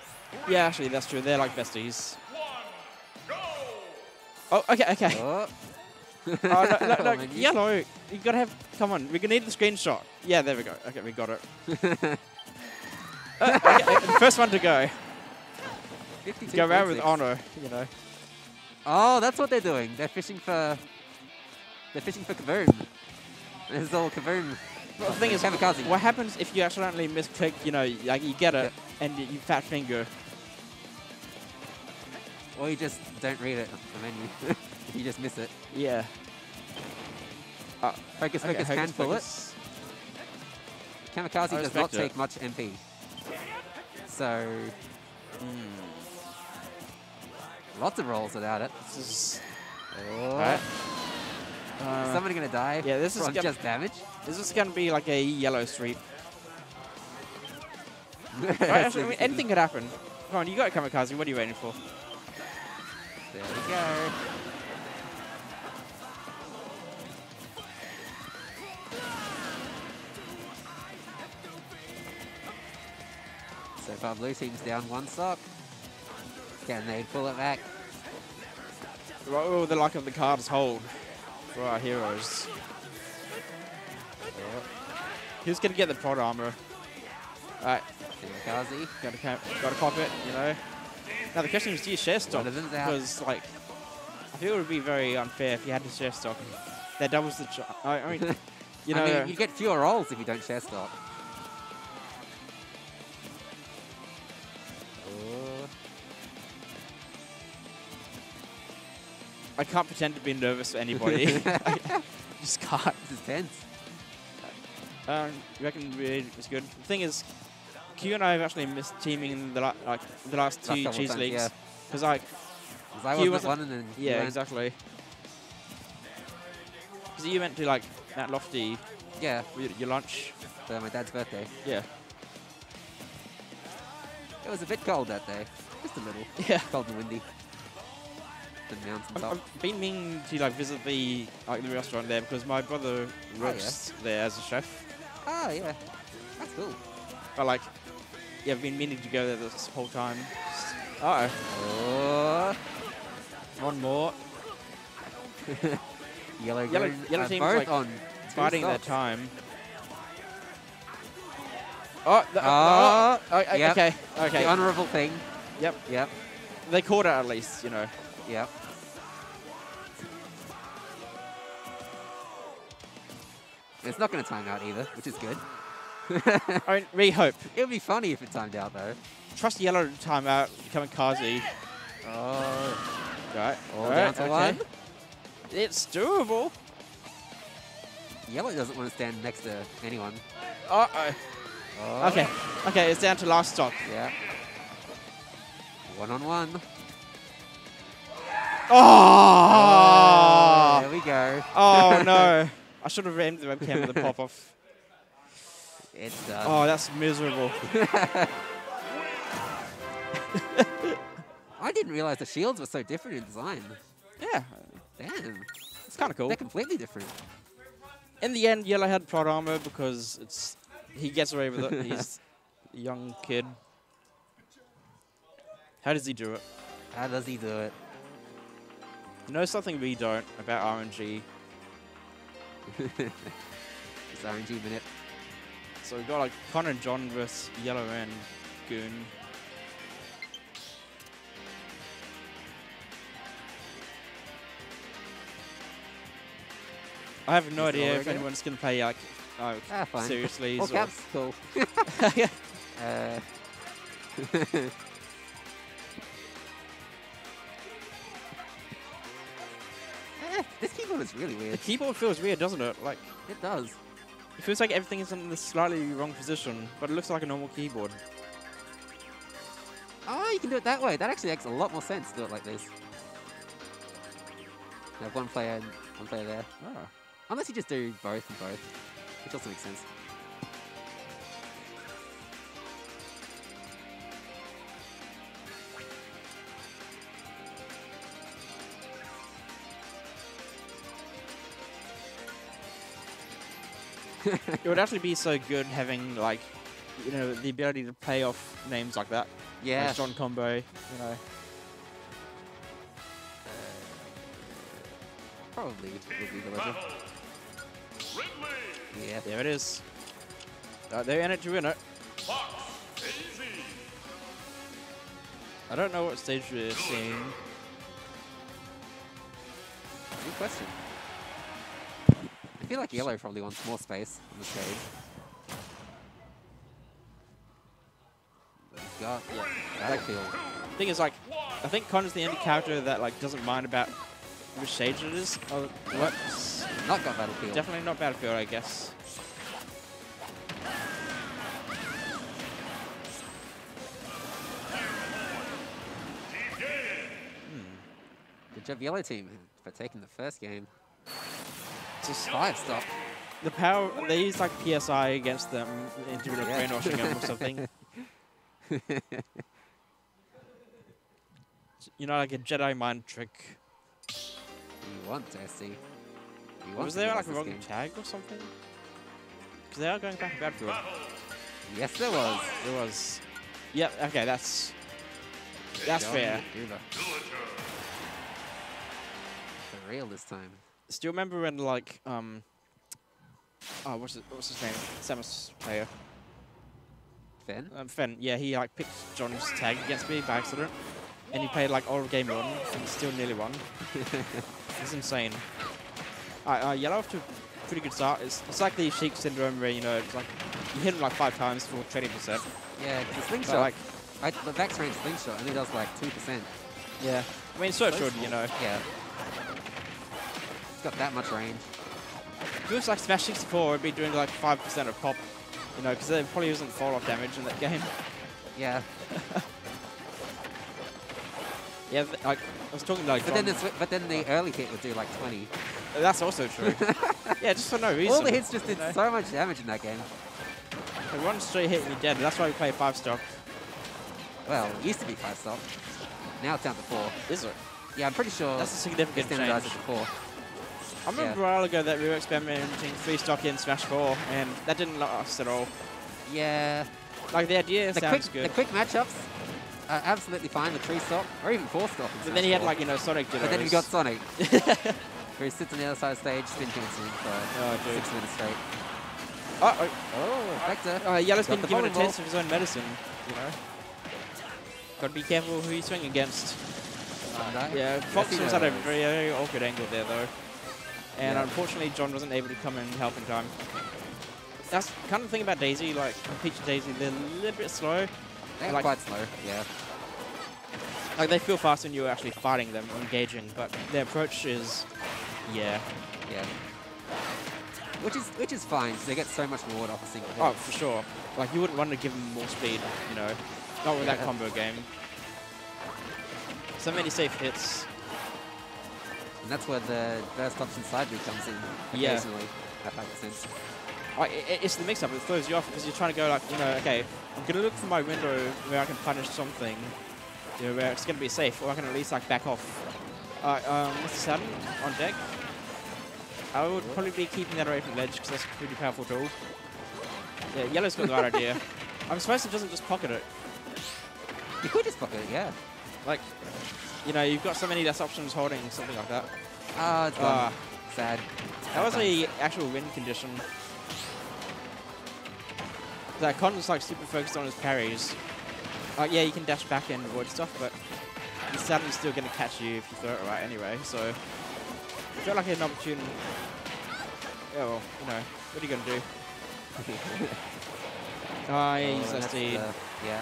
Yeah, actually, that's true. They're like besties. Oh, okay, okay. Oh, oh no, no, no. Oh, Yellow, you gotta have. Come on, we're gonna need the screenshot. Yeah, there we go. Okay, we got it. uh, okay, first one to go. Go around with Ono, you know. Oh, that's what they're doing. They're fishing for. They're fishing for Kaboom. This is all Kaboom. Well, the thing is, kamikaze. What happens if you accidentally misclick? You know, like you get it, yeah. and you fat finger. Or you just don't read it on the menu. You just miss it. Yeah. Uh, focus, okay, focus, can pull focus. it. Kamikaze does not it. take much M P. So, mm. lots of rolls without it. This is oh. right. uh, is somebody gonna die? Yeah, this from is just damage. This is gonna be like a yellow sweep. Right, actually, I mean, anything could happen. Come on, you got it, Kamikaze. What are you waiting for? There we go. So far, blue team's down one sock. Can they pull it back? What will the luck of the cards hold for our heroes? Yeah. Who's going to get the prod armor? All right. Kamikaze. Got to, got to pop it, you know. Now the question is, do you share stock? Because like, I feel it would be very unfair if you had to share stock. That doubles the chance. I mean, you know, I mean, you get fewer rolls if you don't share stock. Oh. I can't pretend to be nervous for anybody. I just can't. This is tense. Um, you reckon it was good? The thing is, Q and I have actually missed teaming in the, la like, the last two last cheese times, leagues. Because yeah. like, I Q wasn't one and then Yeah, went. exactly. Because you went to like that lofty yeah. your lunch. For my dad's birthday. Yeah. It was a bit cold that day. Just a little. Yeah. Cold and windy. The mountains up. I've been meaning to like visit the like the restaurant there because my brother roasts oh, yeah. there as a chef. Oh yeah. That's cool. But like Yeah, I've been meaning to go there this whole time. Uh oh. oh. One more. Yellow, yellow, green, yellow team's like on fighting their time. Oh, the, uh, oh, oh yep. okay, okay. The honourable thing. Yep, yep. They caught it at least, you know. Yep. It's not going to time out either, which is good. I mean, we hope. It would be funny if it timed out, though. Trust Yellow to time out, Kamikaze. Oh. Right. All right, down to okay. one. It's doable. Yellow doesn't want to stand next to anyone. Uh-oh. Oh. Okay. Okay, it's down to last stop. Yeah. One on one. Oh! oh there we go. Oh, no. I should have aimed the webcam with a pop-off. It's done. Oh, that's miserable. I didn't realize the shields were so different in design. Yeah. Damn. It's kind of cool. They're completely different. In the end, Yellow had prod armor because it's he gets away with it. He's a young kid. How does he do it? How does he do it? You know something we don't about R N G. It's R N G minute. So we've got like Con and John versus Yellow and Goon. I have no Is idea if anyone's going to play like, oh, ah, fine. seriously. All caps, cool. uh. This keyboard is really weird. The keyboard feels weird, doesn't it? Like It does. It feels like everything is in the slightly wrong position, but it looks like a normal keyboard. Oh, you can do it that way. That actually makes a lot more sense to do it like this. I have one player and one player there. Oh. Unless you just do both and both, which also makes sense. It would actually be so good having, like, you know, the ability to play off names like that. Yeah. Like John Combo, you know. Uh, probably it would be Villager. Yeah, there it is. Uh, they're in it to win it. Fox, Daisy. I don't know what stage we're seeing. Good question. I feel like Yellow probably wants more space on the stage. God, yeah, that feel. The thing is, like, I think Con is the only character that, like, doesn't mind about which stage it is. Oh, what? Not got Battlefield. Definitely not Battlefield, I guess. Hmm. Good job, Yellow Team, for taking the first game. Just five stop. The power, they use, like, P S I against them into yeah. brainwashing them or something. You know, like a Jedi mind trick. You want Desi. You want Was there like a wrong game. tag or something? Because they are going back to Battlefield. Yes, there was. There was. Yep. Okay, that's that's Don't fair. For real this time. Still remember when like um. Oh, what's it, what's his name? Samus player. Finn? Um, Finn, yeah, he like picked John's tag against me by accident, and he played like all of game one and still nearly won. It's insane. Alright, uh, Yellow off to a pretty good start. It's, it's like the Sheik syndrome where you know it's like you hit him like five times for twenty percent. Yeah, the slingshot. Like, I, the back range slingshot only does like two percent. Yeah, I mean so it should, you know. Yeah, it's got that much range. If it was like Smash sixty-four, it'd be doing like five percent of pop. You know, because there probably isn't fall-off damage in that game. Yeah. Yeah, but, like, I was talking like. But then, the but then the early hit would do like twenty. That's also true. Yeah, just for no reason. All the hits just did know? so much damage in that game. Like one straight hit and you're dead. That's why we play five stop. Well, it used to be five stop. Now it's down to four. Is it? Yeah, I'm pretty sure. That's a significant change. It's standardized at four. I remember yeah. a while ago that we were experimenting three stock in Smash four, and that didn't last at all. Yeah. Like, the idea the sounds quick, good. The quick matchups are absolutely fine with three stock, or even four stock. But then he had, like, you know, Sonic did But then you got Sonic, where he sits on the other side of the stage, spin canceling for oh, six dude. minutes straight. Uh oh. Oh, back to. Uh, Yellow's been given a test of his own medicine, you know. Gotta be careful who you swing against. Uh, yeah, Fox was at a very, very awkward angle there, though. And yeah. unfortunately, John wasn't able to come and help in time. That's kind of the thing about Daisy, like Peach and Daisy, they're a little bit slow. They're like, quite slow, yeah. Like they feel fast when you're actually fighting them, engaging, but their approach is, yeah, yeah. Which is which is fine. They get so much reward off a single hit. Oh, for sure. Like you wouldn't want to give them more speed, you know, not with yeah. that combo game. So many safe hits. And that's where the burst option side view comes in occasionally. Yeah. That makes sense. Oh, it, it's the mix-up. It throws you off because you're trying to go like, you know, okay, I'm going to look for my window where I can punish something, you know, where it's going to be safe, or I can at least like back off. Uh, um, Mister Saturn on deck. I would probably be keeping that away from ledge because that's a pretty powerful tool. Yeah, Yellow's got the right idea. I'm surprised it doesn't just pocket it. You could just pocket it, yeah. Like. You know, you've got so many less options holding something like that. Ah, uh, it's uh, sad. That was the actual win condition. That Con was like super focused on his parries. Uh, yeah, you can dash back and avoid stuff, but the Saturn's still going to catch you if you throw it right anyway. So, I felt like an opportune. Yeah, well, you know, what are you going to do? Ah, yeah, use that seed. Yeah.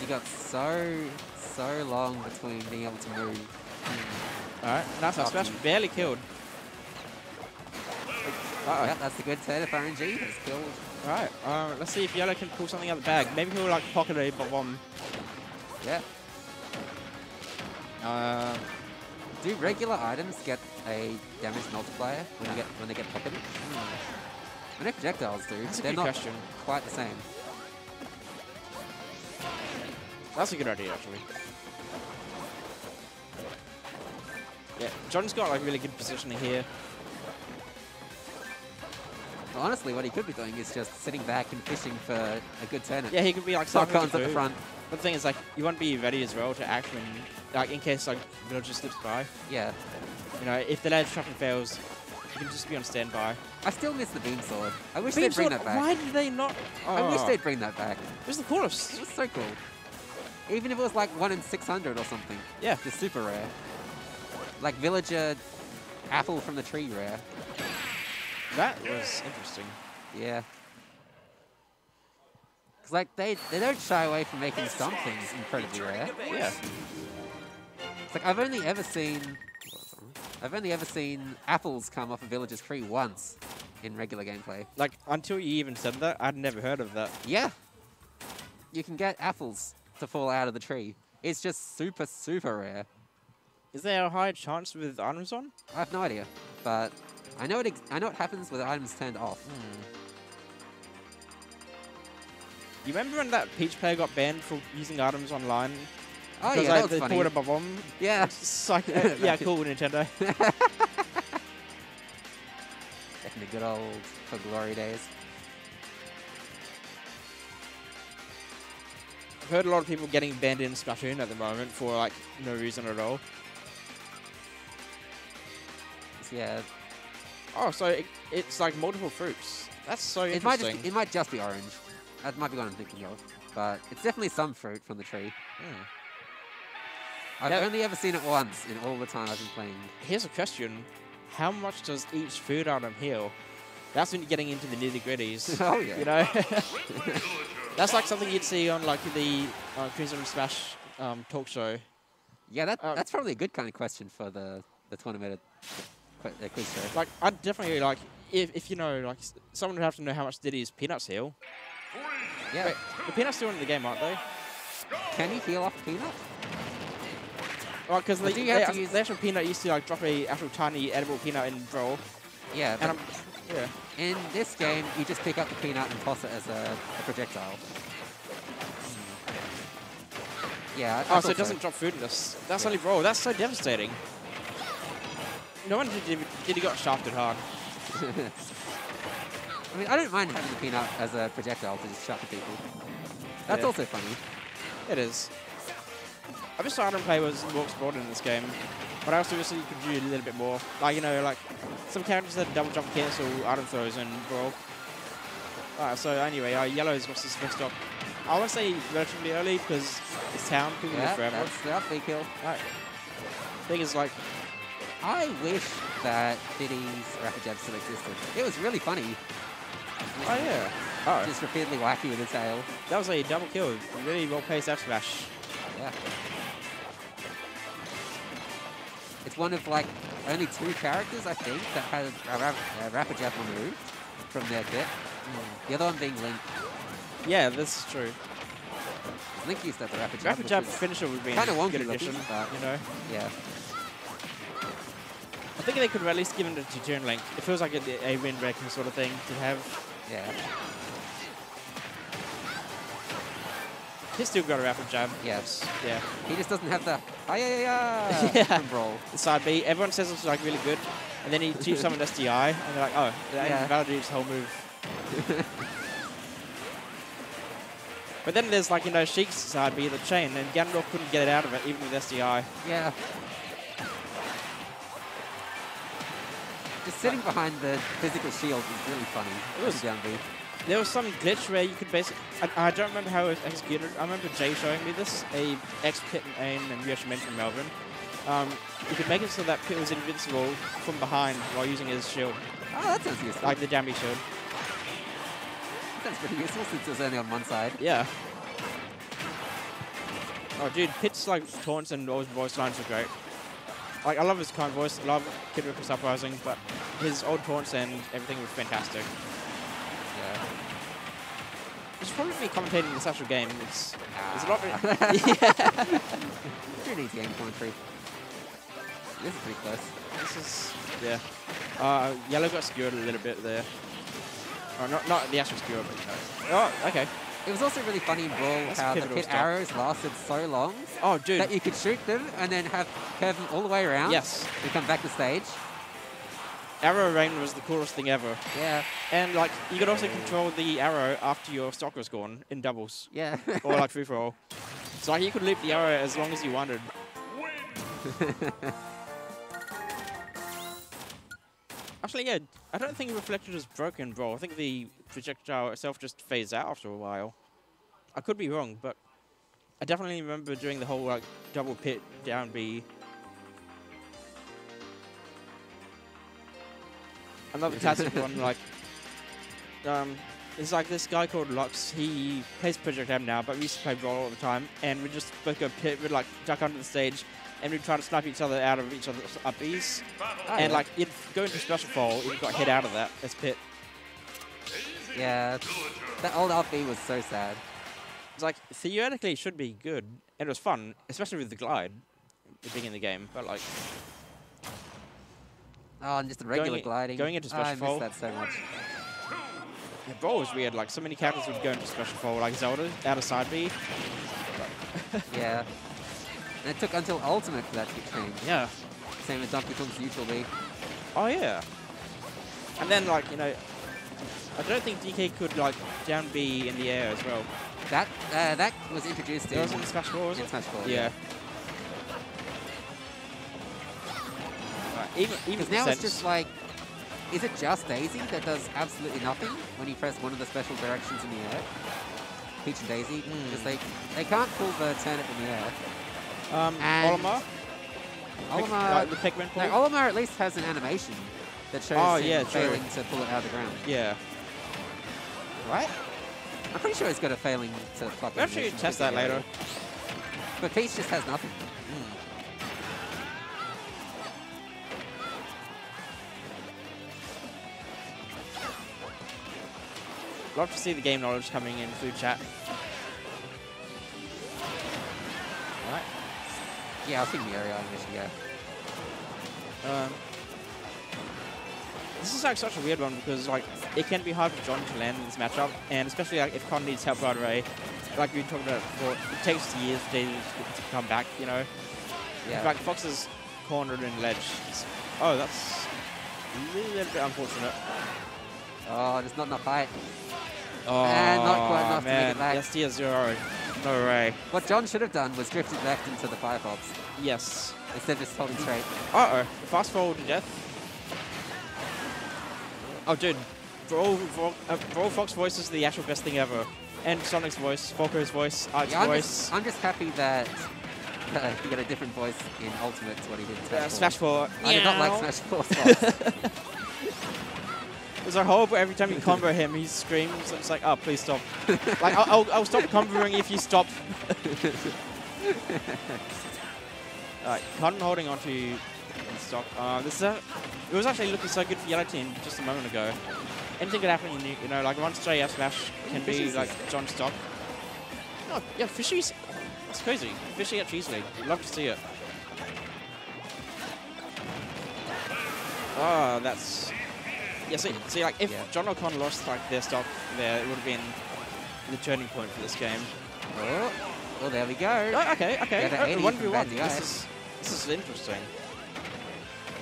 You got so. So long between being able to move. Mm. Alright, nice up smash. Barely killed. Uh-oh. Yep, that's a good turn if R N G has killed. Alright, uh, let's see if Yellow can pull something out of the bag. Maybe he'll like pocket a bomb. Yeah. Uh, do regular items get a damage multiplier when, you get, when they get pocketed? Mm. When they projectiles do, that's they're not question. quite the same. That's a good idea, actually. Yeah, John's got like really good positioning here. honestly, what he could be doing is just sitting back and fishing for a good turn. Yeah, he could be like sock ons at the front. But the thing is, like, you want to be ready as well to act when, like, in case like Villager slips by. Yeah. You know, if the ladder trapping fails, you can just be on standby. I still miss the beam sword. I wish beam they'd bring sword, that back. Why did they not? Oh. I wish they'd bring that back. It was the coolest. It was so cool. Even if it was like one in six hundred or something. Yeah. It's super rare. Like Villager apple from the tree rare. That was interesting. Yeah. Cause like they they don't shy away from making some things incredibly rare. Yeah. It's like I've only ever seen I've only ever seen apples come off a Villager's tree once in regular gameplay. Like until you even said that, I'd never heard of that. Yeah. You can get apples to fall out of the tree. It's just super, super rare. Is there a high chance with items on? I have no idea, but I know it. Ex I know it happens with items turned off. Mm. You remember when that Peach player got banned for using items online? Oh yeah, like, that was they funny. Poured above them. Yeah, like, uh, yeah, cool Nintendo. Back in the good old for glory days. I've heard a lot of people getting banned in Splatoon at the moment for like no reason at all. Yeah. Oh, so it, it's like multiple fruits. That's so it interesting. Might just be, it might just be orange. That might be what I'm thinking of. But it's definitely some fruit from the tree. Yeah. I've now, only ever seen it once in all the time I've been playing. Here's a question. How much does each food item heal? That's when you're getting into the nitty-gritties. Oh, yeah. You know? That's like something you'd see on like the uh, Crimson Smash um, talk show. Yeah, that, um, that's probably a good kind of question for the, the tournament uh, quiz show. Like, I'd definitely like, if, if you know, like, someone would have to know how much did his peanuts heal. Yeah. Wait, the peanuts still in the game, aren't they? Can you heal off peanut? Right, because the, the, the actual peanut used to like drop a actual tiny edible peanut in Brawl. Yeah. And I'm, yeah. In this game, you just pick up the peanut and toss it as a, a projectile. Yeah. I, I oh, so it doesn't so. drop food in this. That's yeah. only Brawl. That's so devastating. No one did, did he got shafted hard. I mean, I don't mind having the peanut as a projectile to just shaft people. That's yeah. also funny. It is. I wish item play was more explored in this game. But I also wish you could do a little bit more. Like, you know, like, some characters that double jump cancel item throws in Brawl. Alright, so anyway, uh, Yellow's what's his first stop. I want to say relatively early, because it's town, people live forever. Yeah, that's the up kill. Alright. Thing is, like... I wish that Diddy's Rapid Jab still existed. It was really funny. Oh, yeah. Oh. Just repeatedly wacky with his tail. That was a double kill. Really well-paced up smash. Yeah. It's one of, like, only two characters, I think, that had a, rap a Rapid Jab removed from their kit. Mm. The other one being Link. Yeah, that's true. Link used to have the Rapid Jab. Rapid Jab finisher would be kind of wonky addition, but, you know. Yeah. I think they could at least give him to turn Link. It feels like a, a win-breaking sort of thing to have. Yeah. He's still got a Rapid Jab. Yes. Yeah. He just doesn't have the hi-ya-ya yeah. from Brawl. The side B. Everyone says it's like really good, and then he achieves someone S D I, and they're like, oh, that yeah. invalidates the whole move. But then there's like, you know, Sheik's side B, the chain, and Ganondorf couldn't get it out of it, even with S D I. Yeah. Just sitting but behind the physical shield is really funny. It was down B. There was some glitch where you could basically... I, I don't remember how it was executed. I remember Jay showing me this. A ex-Pit and Aim, and Yoshi mentioned Melvin. Um, you could make it so that Pit was invincible from behind while using his shield. Oh, that sounds useful. Like the Jambi shield. That's pretty useful since it was only on one side. Yeah. Oh, dude, Pit's like taunts and all his voice lines are great. Like, I love his kind of voice. I love Kid Ripper's uprising, but his old taunts and everything was fantastic. I should probably be commentating this actual game. It's, ah. it's a lot of... yeah. Who needs game commentary? This is pretty close. This is... yeah. Uh, Yellow got skewered a little bit there. Oh, not, not the actual skewer, but... no. Oh, okay. It was also really funny in Brawl That's how the pit stuff. arrows lasted so long... Oh, dude. ...that you could shoot them and then have curve them all the way around... Yes. ...and come back to stage. Arrow rain was the coolest thing ever. Yeah. And like you could also control the arrow after your stock was gone in doubles. Yeah. Or like free for all. So like, you could loop the arrow as long as you wanted. Actually, yeah, I don't think Reflected is broken, bro. I think the projectile itself just fades out after a while. I could be wrong, but I definitely remember doing the whole like double pit down B. Another classic one, like, um, it's like this guy called Lux. He plays Project M now, but we used to play brawl all the time, and we just both go pit, we'd like duck under the stage, and we'd try to snipe each other out of each other's up Bs. Oh, and yeah. like, you'd go into special fall, you got hit out of that as pit. Yeah, that old up B was so sad. It's like, theoretically, it should be good, and it was fun, especially with the glide, being in the game, but like. Oh, and just the regular going gliding. Going into special oh, I fall. I miss that so much. Yeah, brawl was weird. Like, so many characters would go into special fall, like Zelda, out of side B. Yeah. And it took until Ultimate for that to change. Yeah. Same with Donkey Kong's neutral B. Oh, yeah. And then, like, you know, I don't think D K could, like, down B in the air as well. That uh, that was introduced in... That was in Smash four, was it? In Smash four, yeah. yeah. Even, even now sense. It's just like, is it just Daisy that does absolutely nothing when you press one of the special directions in the air? Peach and Daisy, because mm. they, they can't pull the turnip in the air. Um, and Olimar? Olimar, like the Pikmin pull? No, Olimar at least has an animation that shows oh, him yeah, failing true. to pull it out of the ground. Yeah. Right? I'm pretty sure he's got a failing to pluck. We'll actually test that later. Area. But Peach just has nothing. Mm. Love to see the game knowledge coming in through chat. Alright. Yeah, I think the area I'm missing, yeah. Um, this is like such a weird one because like it can be hard for John to land in this matchup, and especially like if Con needs help right away, like we talked about before, it takes years for Daisy to come back, you know. Yeah. Like Fox is cornered in ledge. Oh, that's a little bit unfortunate. Oh, there's not enough height. Oh, and not quite enough man. to make it back. Yes, tier zero. No way. What John should have done was drifted left into the firebox. Yes. Instead of just holding straight. Uh-oh. Fast forward to death. Oh, dude. Brawl, Brawl, uh, Brawl Fox voice is the actual best thing ever. And Sonic's voice, Falco's voice, Art's yeah, I'm voice. Just, I'm just happy that uh, he got a different voice in Ultimate to what he did in Smash uh, four. Smash four. I did not like Smash four Fox. It's a whole, but every time you combo him, he screams. It's like, oh, please stop. Like, I'll, I'll, I'll stop comboing if you stop. Alright, Con holding on to stock. Uh, this is a, it was actually looking so good for Yellow Team just a moment ago. Anything could happen, you, you know, like one stray F smash can mm, be like John stock. Oh, yeah, Fishy's. It's crazy. Fishy at Cheese League. Love to see it. Oh, that's. Yeah, see, see, like, if yeah. John or Con lost, like, their stock there, it would have been the turning point for this game. Oh, well, there we go. Oh, okay, okay. one v one. This is, this is interesting.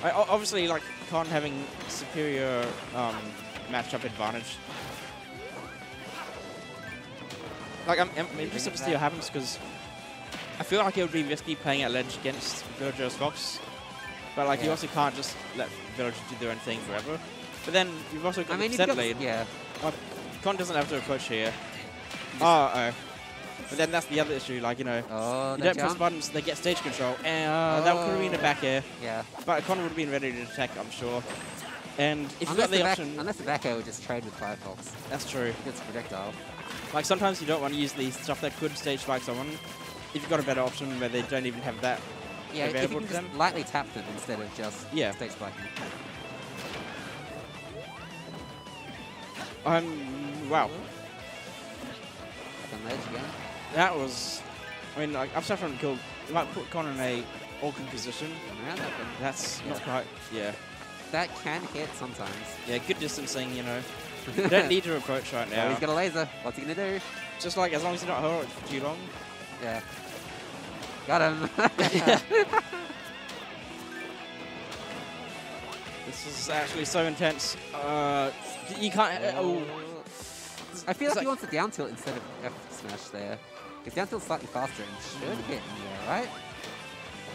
I, obviously, like, Con having superior um, matchup advantage. Like, I'm, I'm interested to see what happens, because I feel like it would be risky playing at ledge against Villager's Fox. But, like, yeah. you also can't just let Villager do their own thing forever. But then you've also got I mean, the percent lead. Yeah. Oh, Con doesn't have to approach here. Oh, oh. But then that's the other issue. Like, you know, oh, you don't jump. press buttons, they get stage control. And uh, oh. that could have been a back air. Yeah. But Con would have been ready to attack, I'm sure. And if you got the, the back, option. Unless the back air would just trade with Firefox. That's true. It's a projectile. Like, sometimes you don't want to use the stuff that could stage fight someone if you've got a better option where they don't even have that yeah, available to them. Yeah, lightly tap them instead of just yeah. stage fighting. Um, wow. That was, I mean, like, I've suffered from kill. You might put Con in a awkward position. That's yeah. not quite, yeah. That can hit sometimes. Yeah, good distancing, you know. You don't need to approach right now. Well, he's got a laser. What's he going to do? Just like, as long as you're not hurt for too long. Yeah. Got him. This is actually so intense. Uh, you can't... Uh, oh. I feel like, like he wants a down tilt instead of F smash there. Because down tilt's slightly faster and should hit in there, right?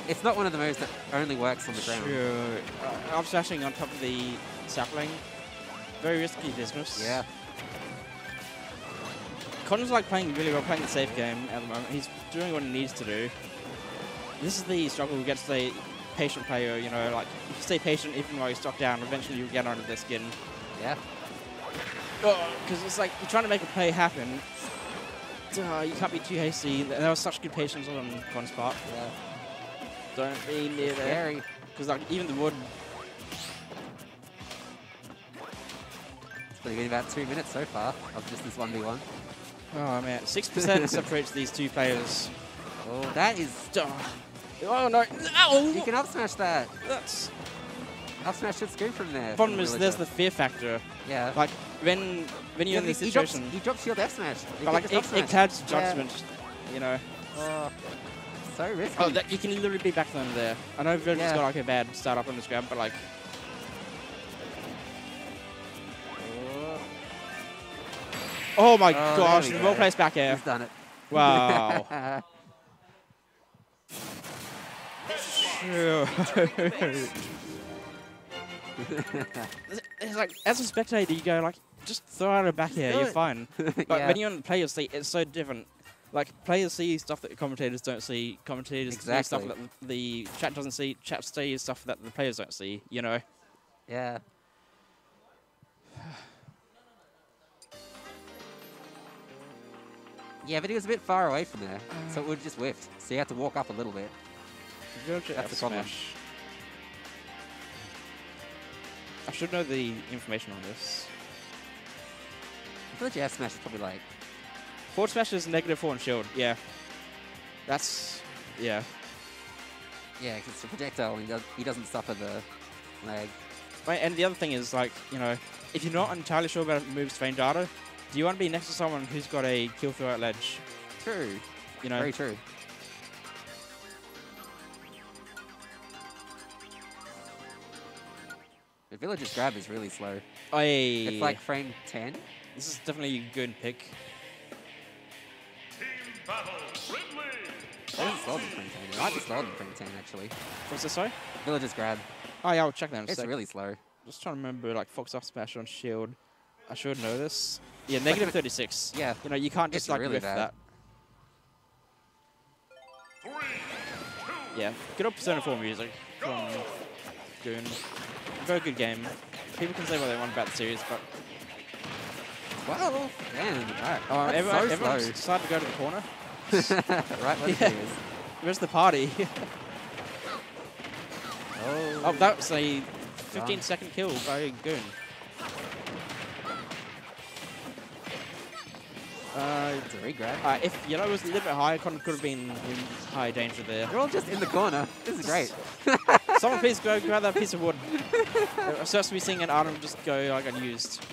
It's not one of the moves that only works on the ground. Sure. Uh, up smashing on top of the sapling. Very risky business. Yeah. Connor's like playing really well, playing the safe game at the moment. He's doing what he needs to do. This is the struggle against the patient player, you know, like, if you stay patient even while you're stuck down, eventually you'll get under their skin. Yeah. Oh, because it's like, you're trying to make a play happen. Uh, you can't be too hasty. There was such good patience on Connor's part. Yeah. Don't be near there. Because, like, even the wood. It's been about two minutes so far of just this one v one. Oh man, six percent separates these two players. Oh, that is... Oh, oh no! Ow. You can up smash that! That's... Up smash should scoop from there. Problem is, there's the fear factor. Yeah. Like, when when you're yeah, in this he situation... Drops, he drops shield F smash. He but like, it, it clouds judgment, yeah. You know. Oh, so risky. Oh, that, you can literally be back them there. I know Villager's yeah. got like a bad start up on this grab, but like... Oh my oh, gosh, we well go. placed back air. He's done it. Wow. It's like, as a spectator, you go like, just throw out a back air, you're fine. But yeah. when you're on players' seat, it's so different. Like, players see stuff that commentators don't see, commentators exactly. see stuff that the chat doesn't see, chat sees stuff that the players don't see, you know? Yeah. Yeah, but he was a bit far away from there, so it would just whiff. So you had to walk up a little bit. That's F the problem. Smash. I should know the information on this. I feel like your F smash is probably like... Forward smash is negative four on shield, yeah. That's... yeah. Yeah, because it's a projectile and he, does, he doesn't suffer the lag. Right, and the other thing is, like, you know, if you're not entirely sure about moves feign data, do you want to be next to someone who's got a kill throughout ledge? True. You know? Very true. The Villager's grab is really slow. Aye. It's like frame ten. This is definitely a good pick. Team battle, Ridley. That is slower than frame ten. It might be slower than frame ten, actually. What's this, sorry? The Villager's grab. Oh, yeah, I'll check that in a sec. It's really slow. Just trying to remember, like, Fox up smash on shield. I should know this. Yeah, negative thirty-six. Yeah. You know, you can't just, it's like, really riff that. Three, two, yeah, good old Persona four music from Goon. Very good game. People can say what they want about the series, but... Well, damn. Right. Oh, everyone, so everyone decided to go to the corner. Right where yeah. Where's the party? Oh. Oh, that was a fifteen-second kill by Goon. Uh, it's a re-grab. Uh, if Yellow was a little bit higher, Con could have been in high danger there. They're all just in the corner. This is great. Someone please go grab that piece of wood. I'm supposed to be seeing an item just go like unused.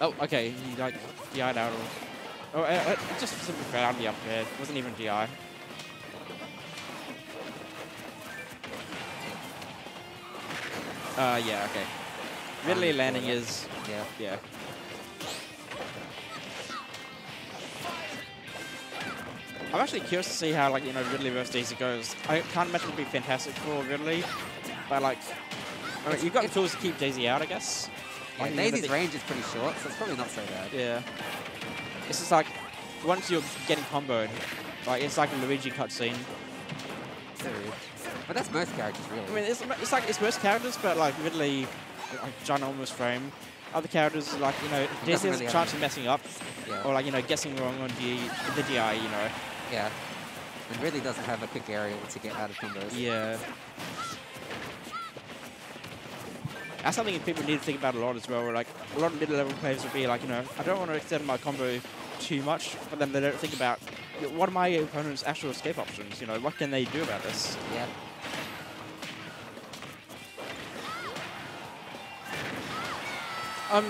Oh, okay. He like D I'd out. Oh, it, it just simply fell out of the up there. It wasn't even D I. Uh, yeah, okay. Ridley landing is, yeah, yeah. I'm actually curious to see how, like, you know, Ridley versus Daisy goes. I can't imagine it'd be fantastic for Ridley, but like, I mean, you've got the tools to keep Daisy out, I guess. Yeah, like, Daisy's range is pretty short, so it's probably not so bad. Yeah. It's just like once you're getting comboed, like it's like a Luigi cutscene. But that's most characters, really. I mean, it's, it's like it's most characters, but like Ridley. Like John almost frame. Other characters like, you know, Daisy has a chance of messing up, yeah. or like, you know, guessing wrong on the the D I, you know. Yeah. And really doesn't have a quick area to get out of combos. Yeah. That's something that people need to think about a lot as well. Where, like, a lot of mid-level players will be like, you know, I don't want to extend my combo too much, but then they don't think about what are my opponent's actual escape options. You know, what can they do about this? Yeah. I'm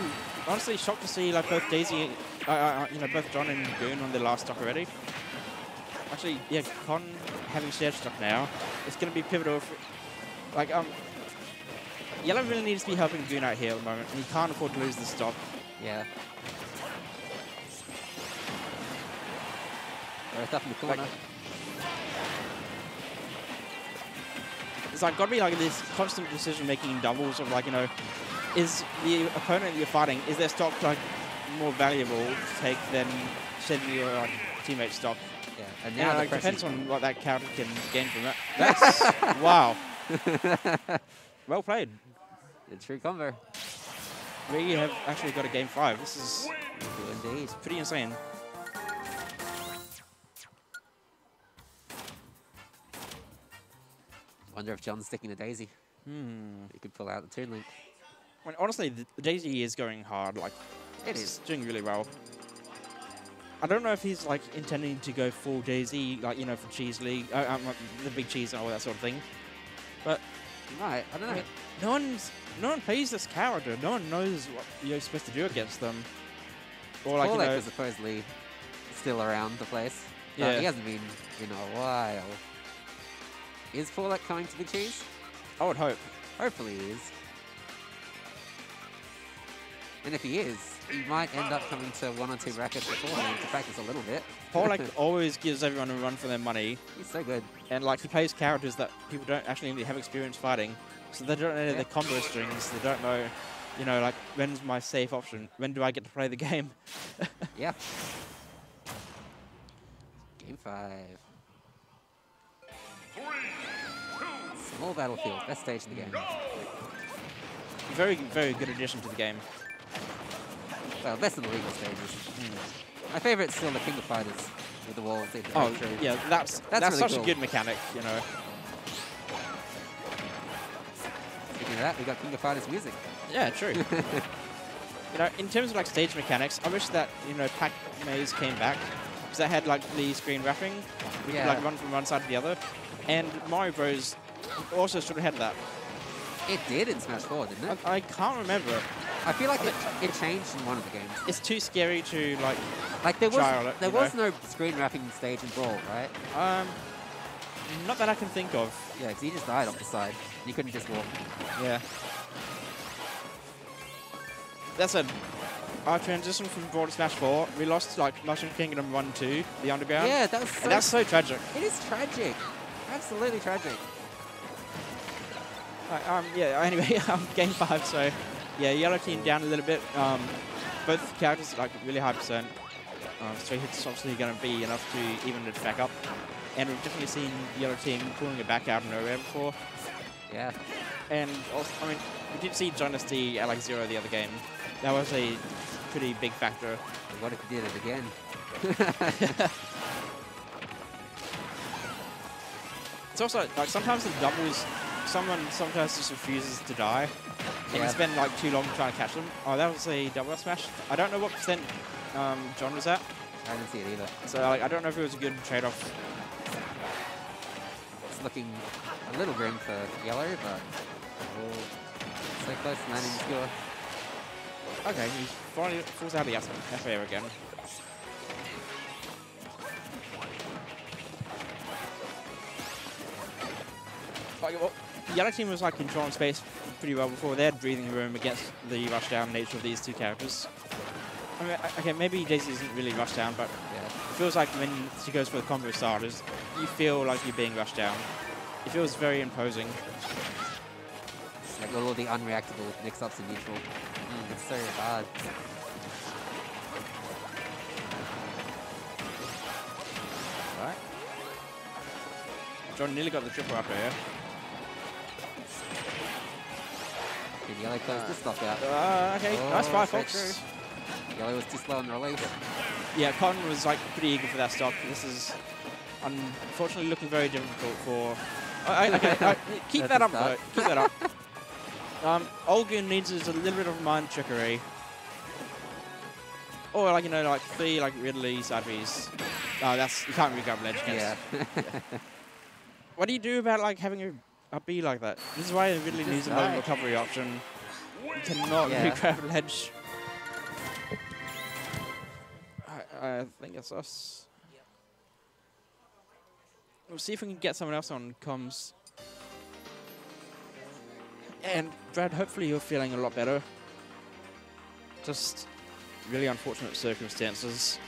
honestly shocked to see like both Daisy, uh, uh, you know, both John and Goon on their last stock already. Actually, yeah, Con having shared stuff now, it's going to be pivotal. For, like, um, Yellow really needs to be helping Goon out here at the moment, and he can't afford to lose the stop. Yeah. Right up in the corner. Like, it's like got to be like this constant decision-making in doubles of like, you know, is the opponent that you're fighting, is their stock like more valuable to take than shedding your like, teammate's stock? Yeah, and now yeah, like, depends on what that counter can gain from that. That's wow. Well played. A true combo. We have actually got a game five. This is indeed pretty insane. Wonder if John's sticking to Daisy. Hmm. He could pull out the turn link. I mean, honestly, the, the Daisy is going hard. Like, it is doing really well. I don't know if he's like intending to go full Daisy, like you know, for Cheese League, uh, um, like, the big cheese and all that sort of thing. But right, I don't know. Like, no one's, no one plays this character. No one knows what you're supposed to do against them. Or like, you know, is supposedly still around the place. Yeah, but he hasn't been in a while. Is Forlak coming to the cheese? I would hope. Hopefully he is. And if he is, he might end up coming to one or two brackets beforehand to practice a little bit. Forlak always gives everyone a run for their money. He's so good. And like he plays characters that people don't actually have experience fighting, so they don't know yeah. their combo strings. They don't know, you know, like when's my safe option? When do I get to play the game? Yeah. Game five. Small battlefield, best stage in the game. Very, very good addition to the game. Well, best of the legal stages. Mm. My favorite's still the King of Fighters with the walls. The oh, yeah, that's, that's, that's really such cool. a good mechanic, you know. Speaking of that, we got King of Fighters music. Yeah, true. You know, in terms of like stage mechanics, I wish that, you know, Pac Maze came back. Because that had like the screen wrapping. We yeah. could like run from one side to the other. And Mario Bros also should have had that. It did in Smash four, didn't it? I, I can't remember. I feel like I it, it changed in one of the games. It's too scary to like. Like there was it, there was know? no screen wrapping stage in Brawl, right? Um, not that I can think of. Yeah, because you just died off the side. You couldn't just walk. Yeah. That's a. Our transition from Brawl to Smash four, we lost like Mushroom Kingdom one, two, the Underground. Yeah, that was so. And that's so tragic. It is tragic. Absolutely tragic. Right, um, yeah, anyway, um, game five, so yeah, Yellow team down a little bit. Um, both characters like really high percent. Um, so it's obviously going to be enough to even it back up. And we've definitely seen Yellow team pulling it back out of nowhere before. Yeah. And also, I mean, we did see Jonas T at like zero the other game. That was a pretty big factor. What if he did it again? It's also like sometimes in doubles, someone sometimes just refuses to die, and yeah. you spend like too long trying to catch them. Oh, that was a double smash. I don't know what percent um, John was at. I didn't see it either. So like, I don't know if it was a good trade-off. It's looking a little grim for Yellow, but oh, so close to landing the score. Okay, he finally falls out of the half air again. Like, well, the other team was like controlling space pretty well before. They had breathing room against the rush down nature of these two characters. I mean, okay, maybe Daisy isn't really rushed down, but yeah. it feels like when she goes for the combo starters, you feel like you're being rushed down. It feels very imposing. It's like all the unreactable mix-ups in neutral. Mm, it's so hard. All right. John nearly got the triple up here. Did Yellow close uh, this stuff out? Uh, okay, oh, nice five, Fox. True. Yellow was too slow on the release. Yeah, Con was like pretty eager for that stop. This is unfortunately looking very difficult for. Uh, okay, uh, keep, that up, though. keep that up, Keep that up. Olgun needs is a little bit of mind trickery, or like you know, like three like Ridley side B's. Oh, that's you can't really grab ledge against. Yeah. yeah. What do you do about like having a I'd be like that. This is why I really need a low recovery option. You cannot yeah. re-grab ledge. I, I think it's us. Yep. We'll see if we can get someone else on comms. And Brad, hopefully you're feeling a lot better. Just really unfortunate circumstances.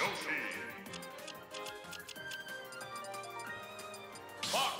Yoshi. Fox.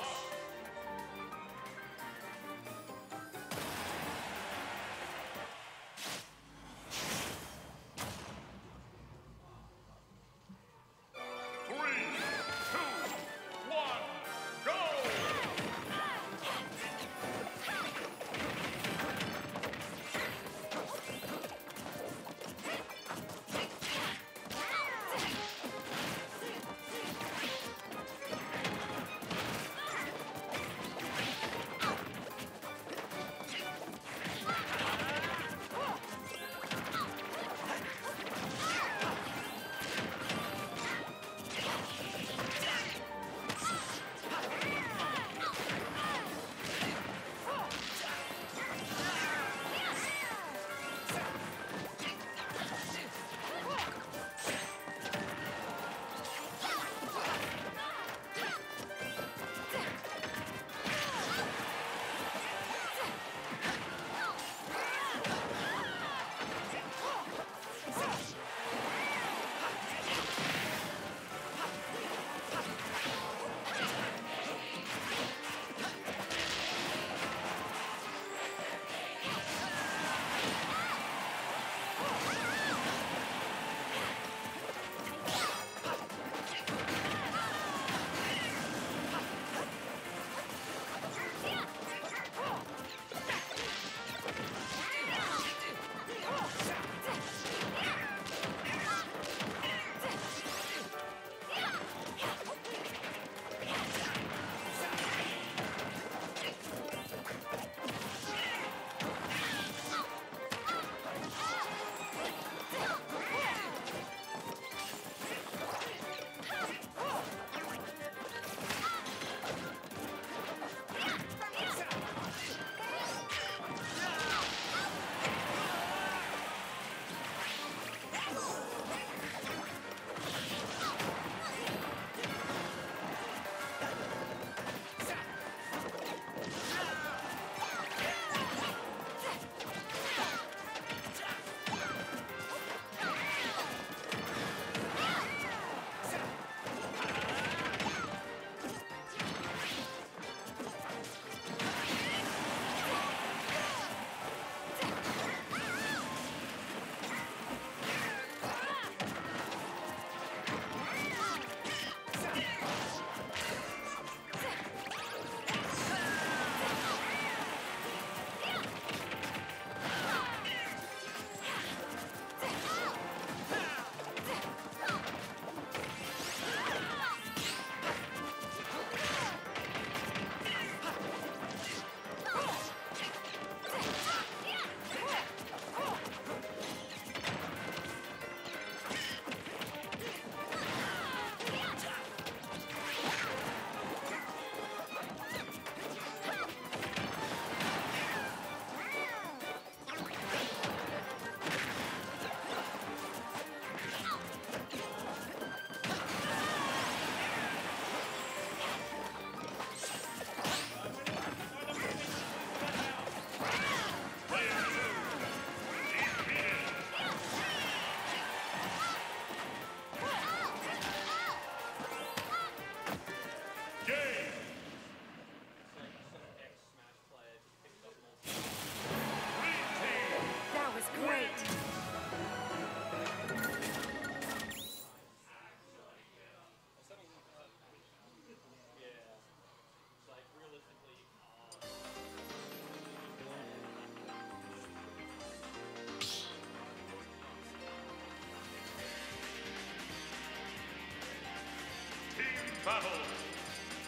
battle,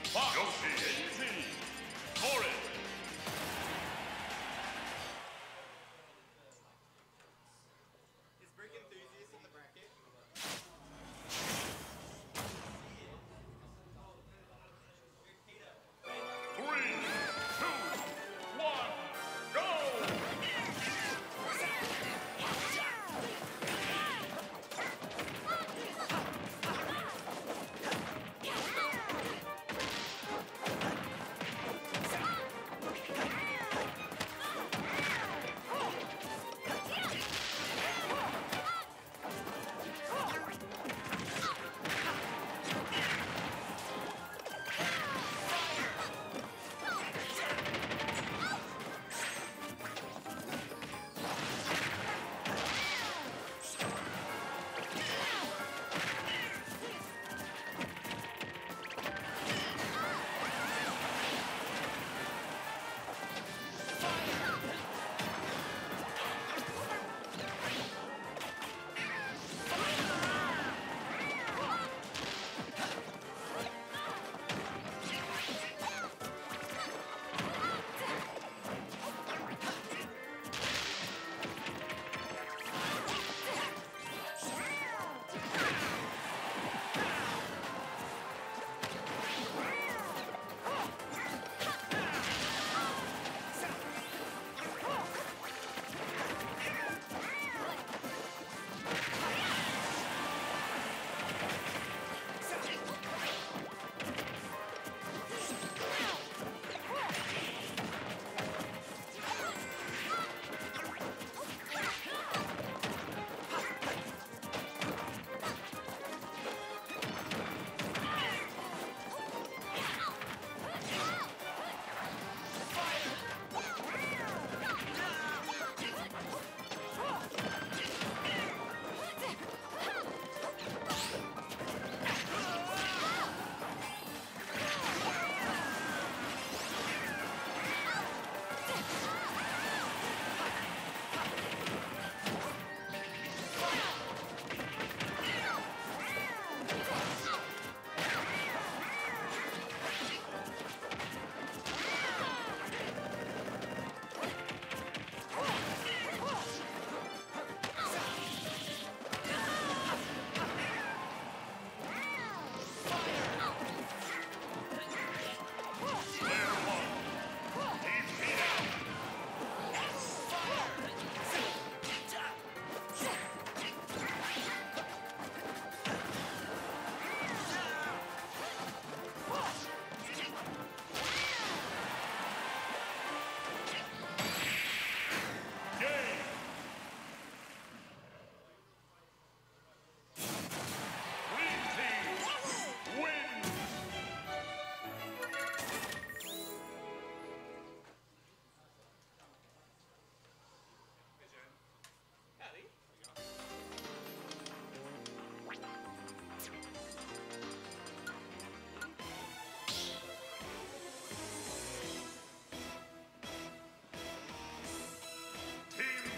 Fox, Yoshi, and T, for it.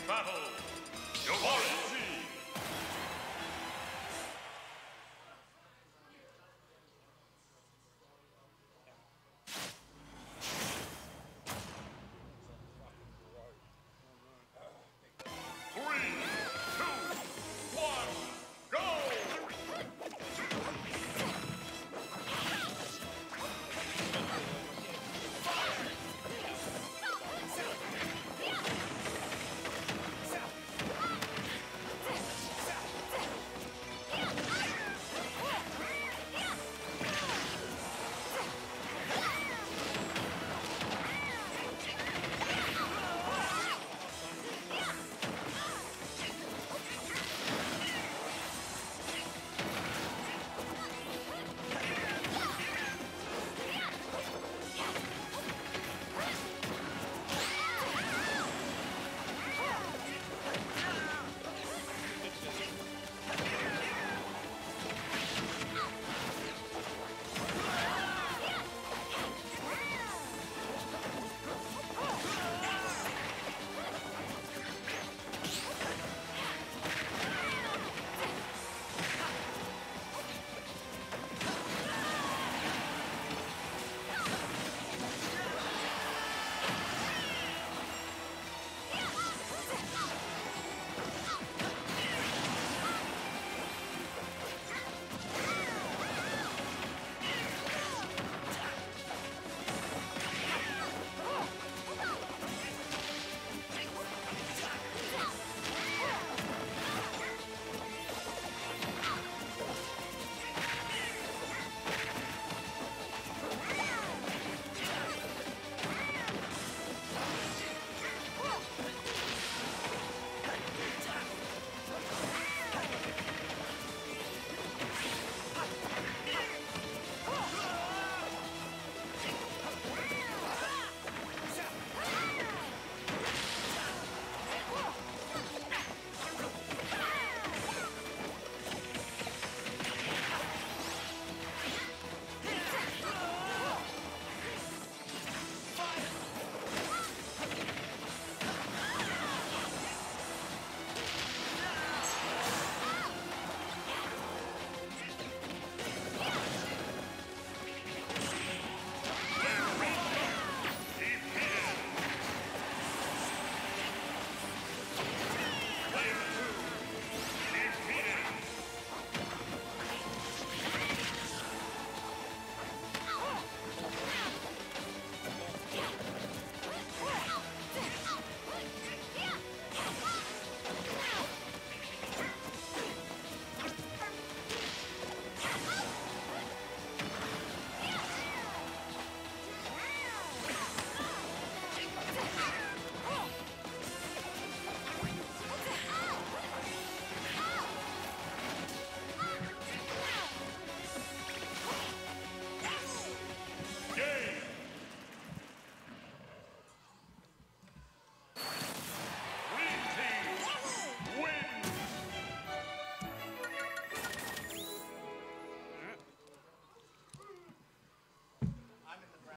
Battle.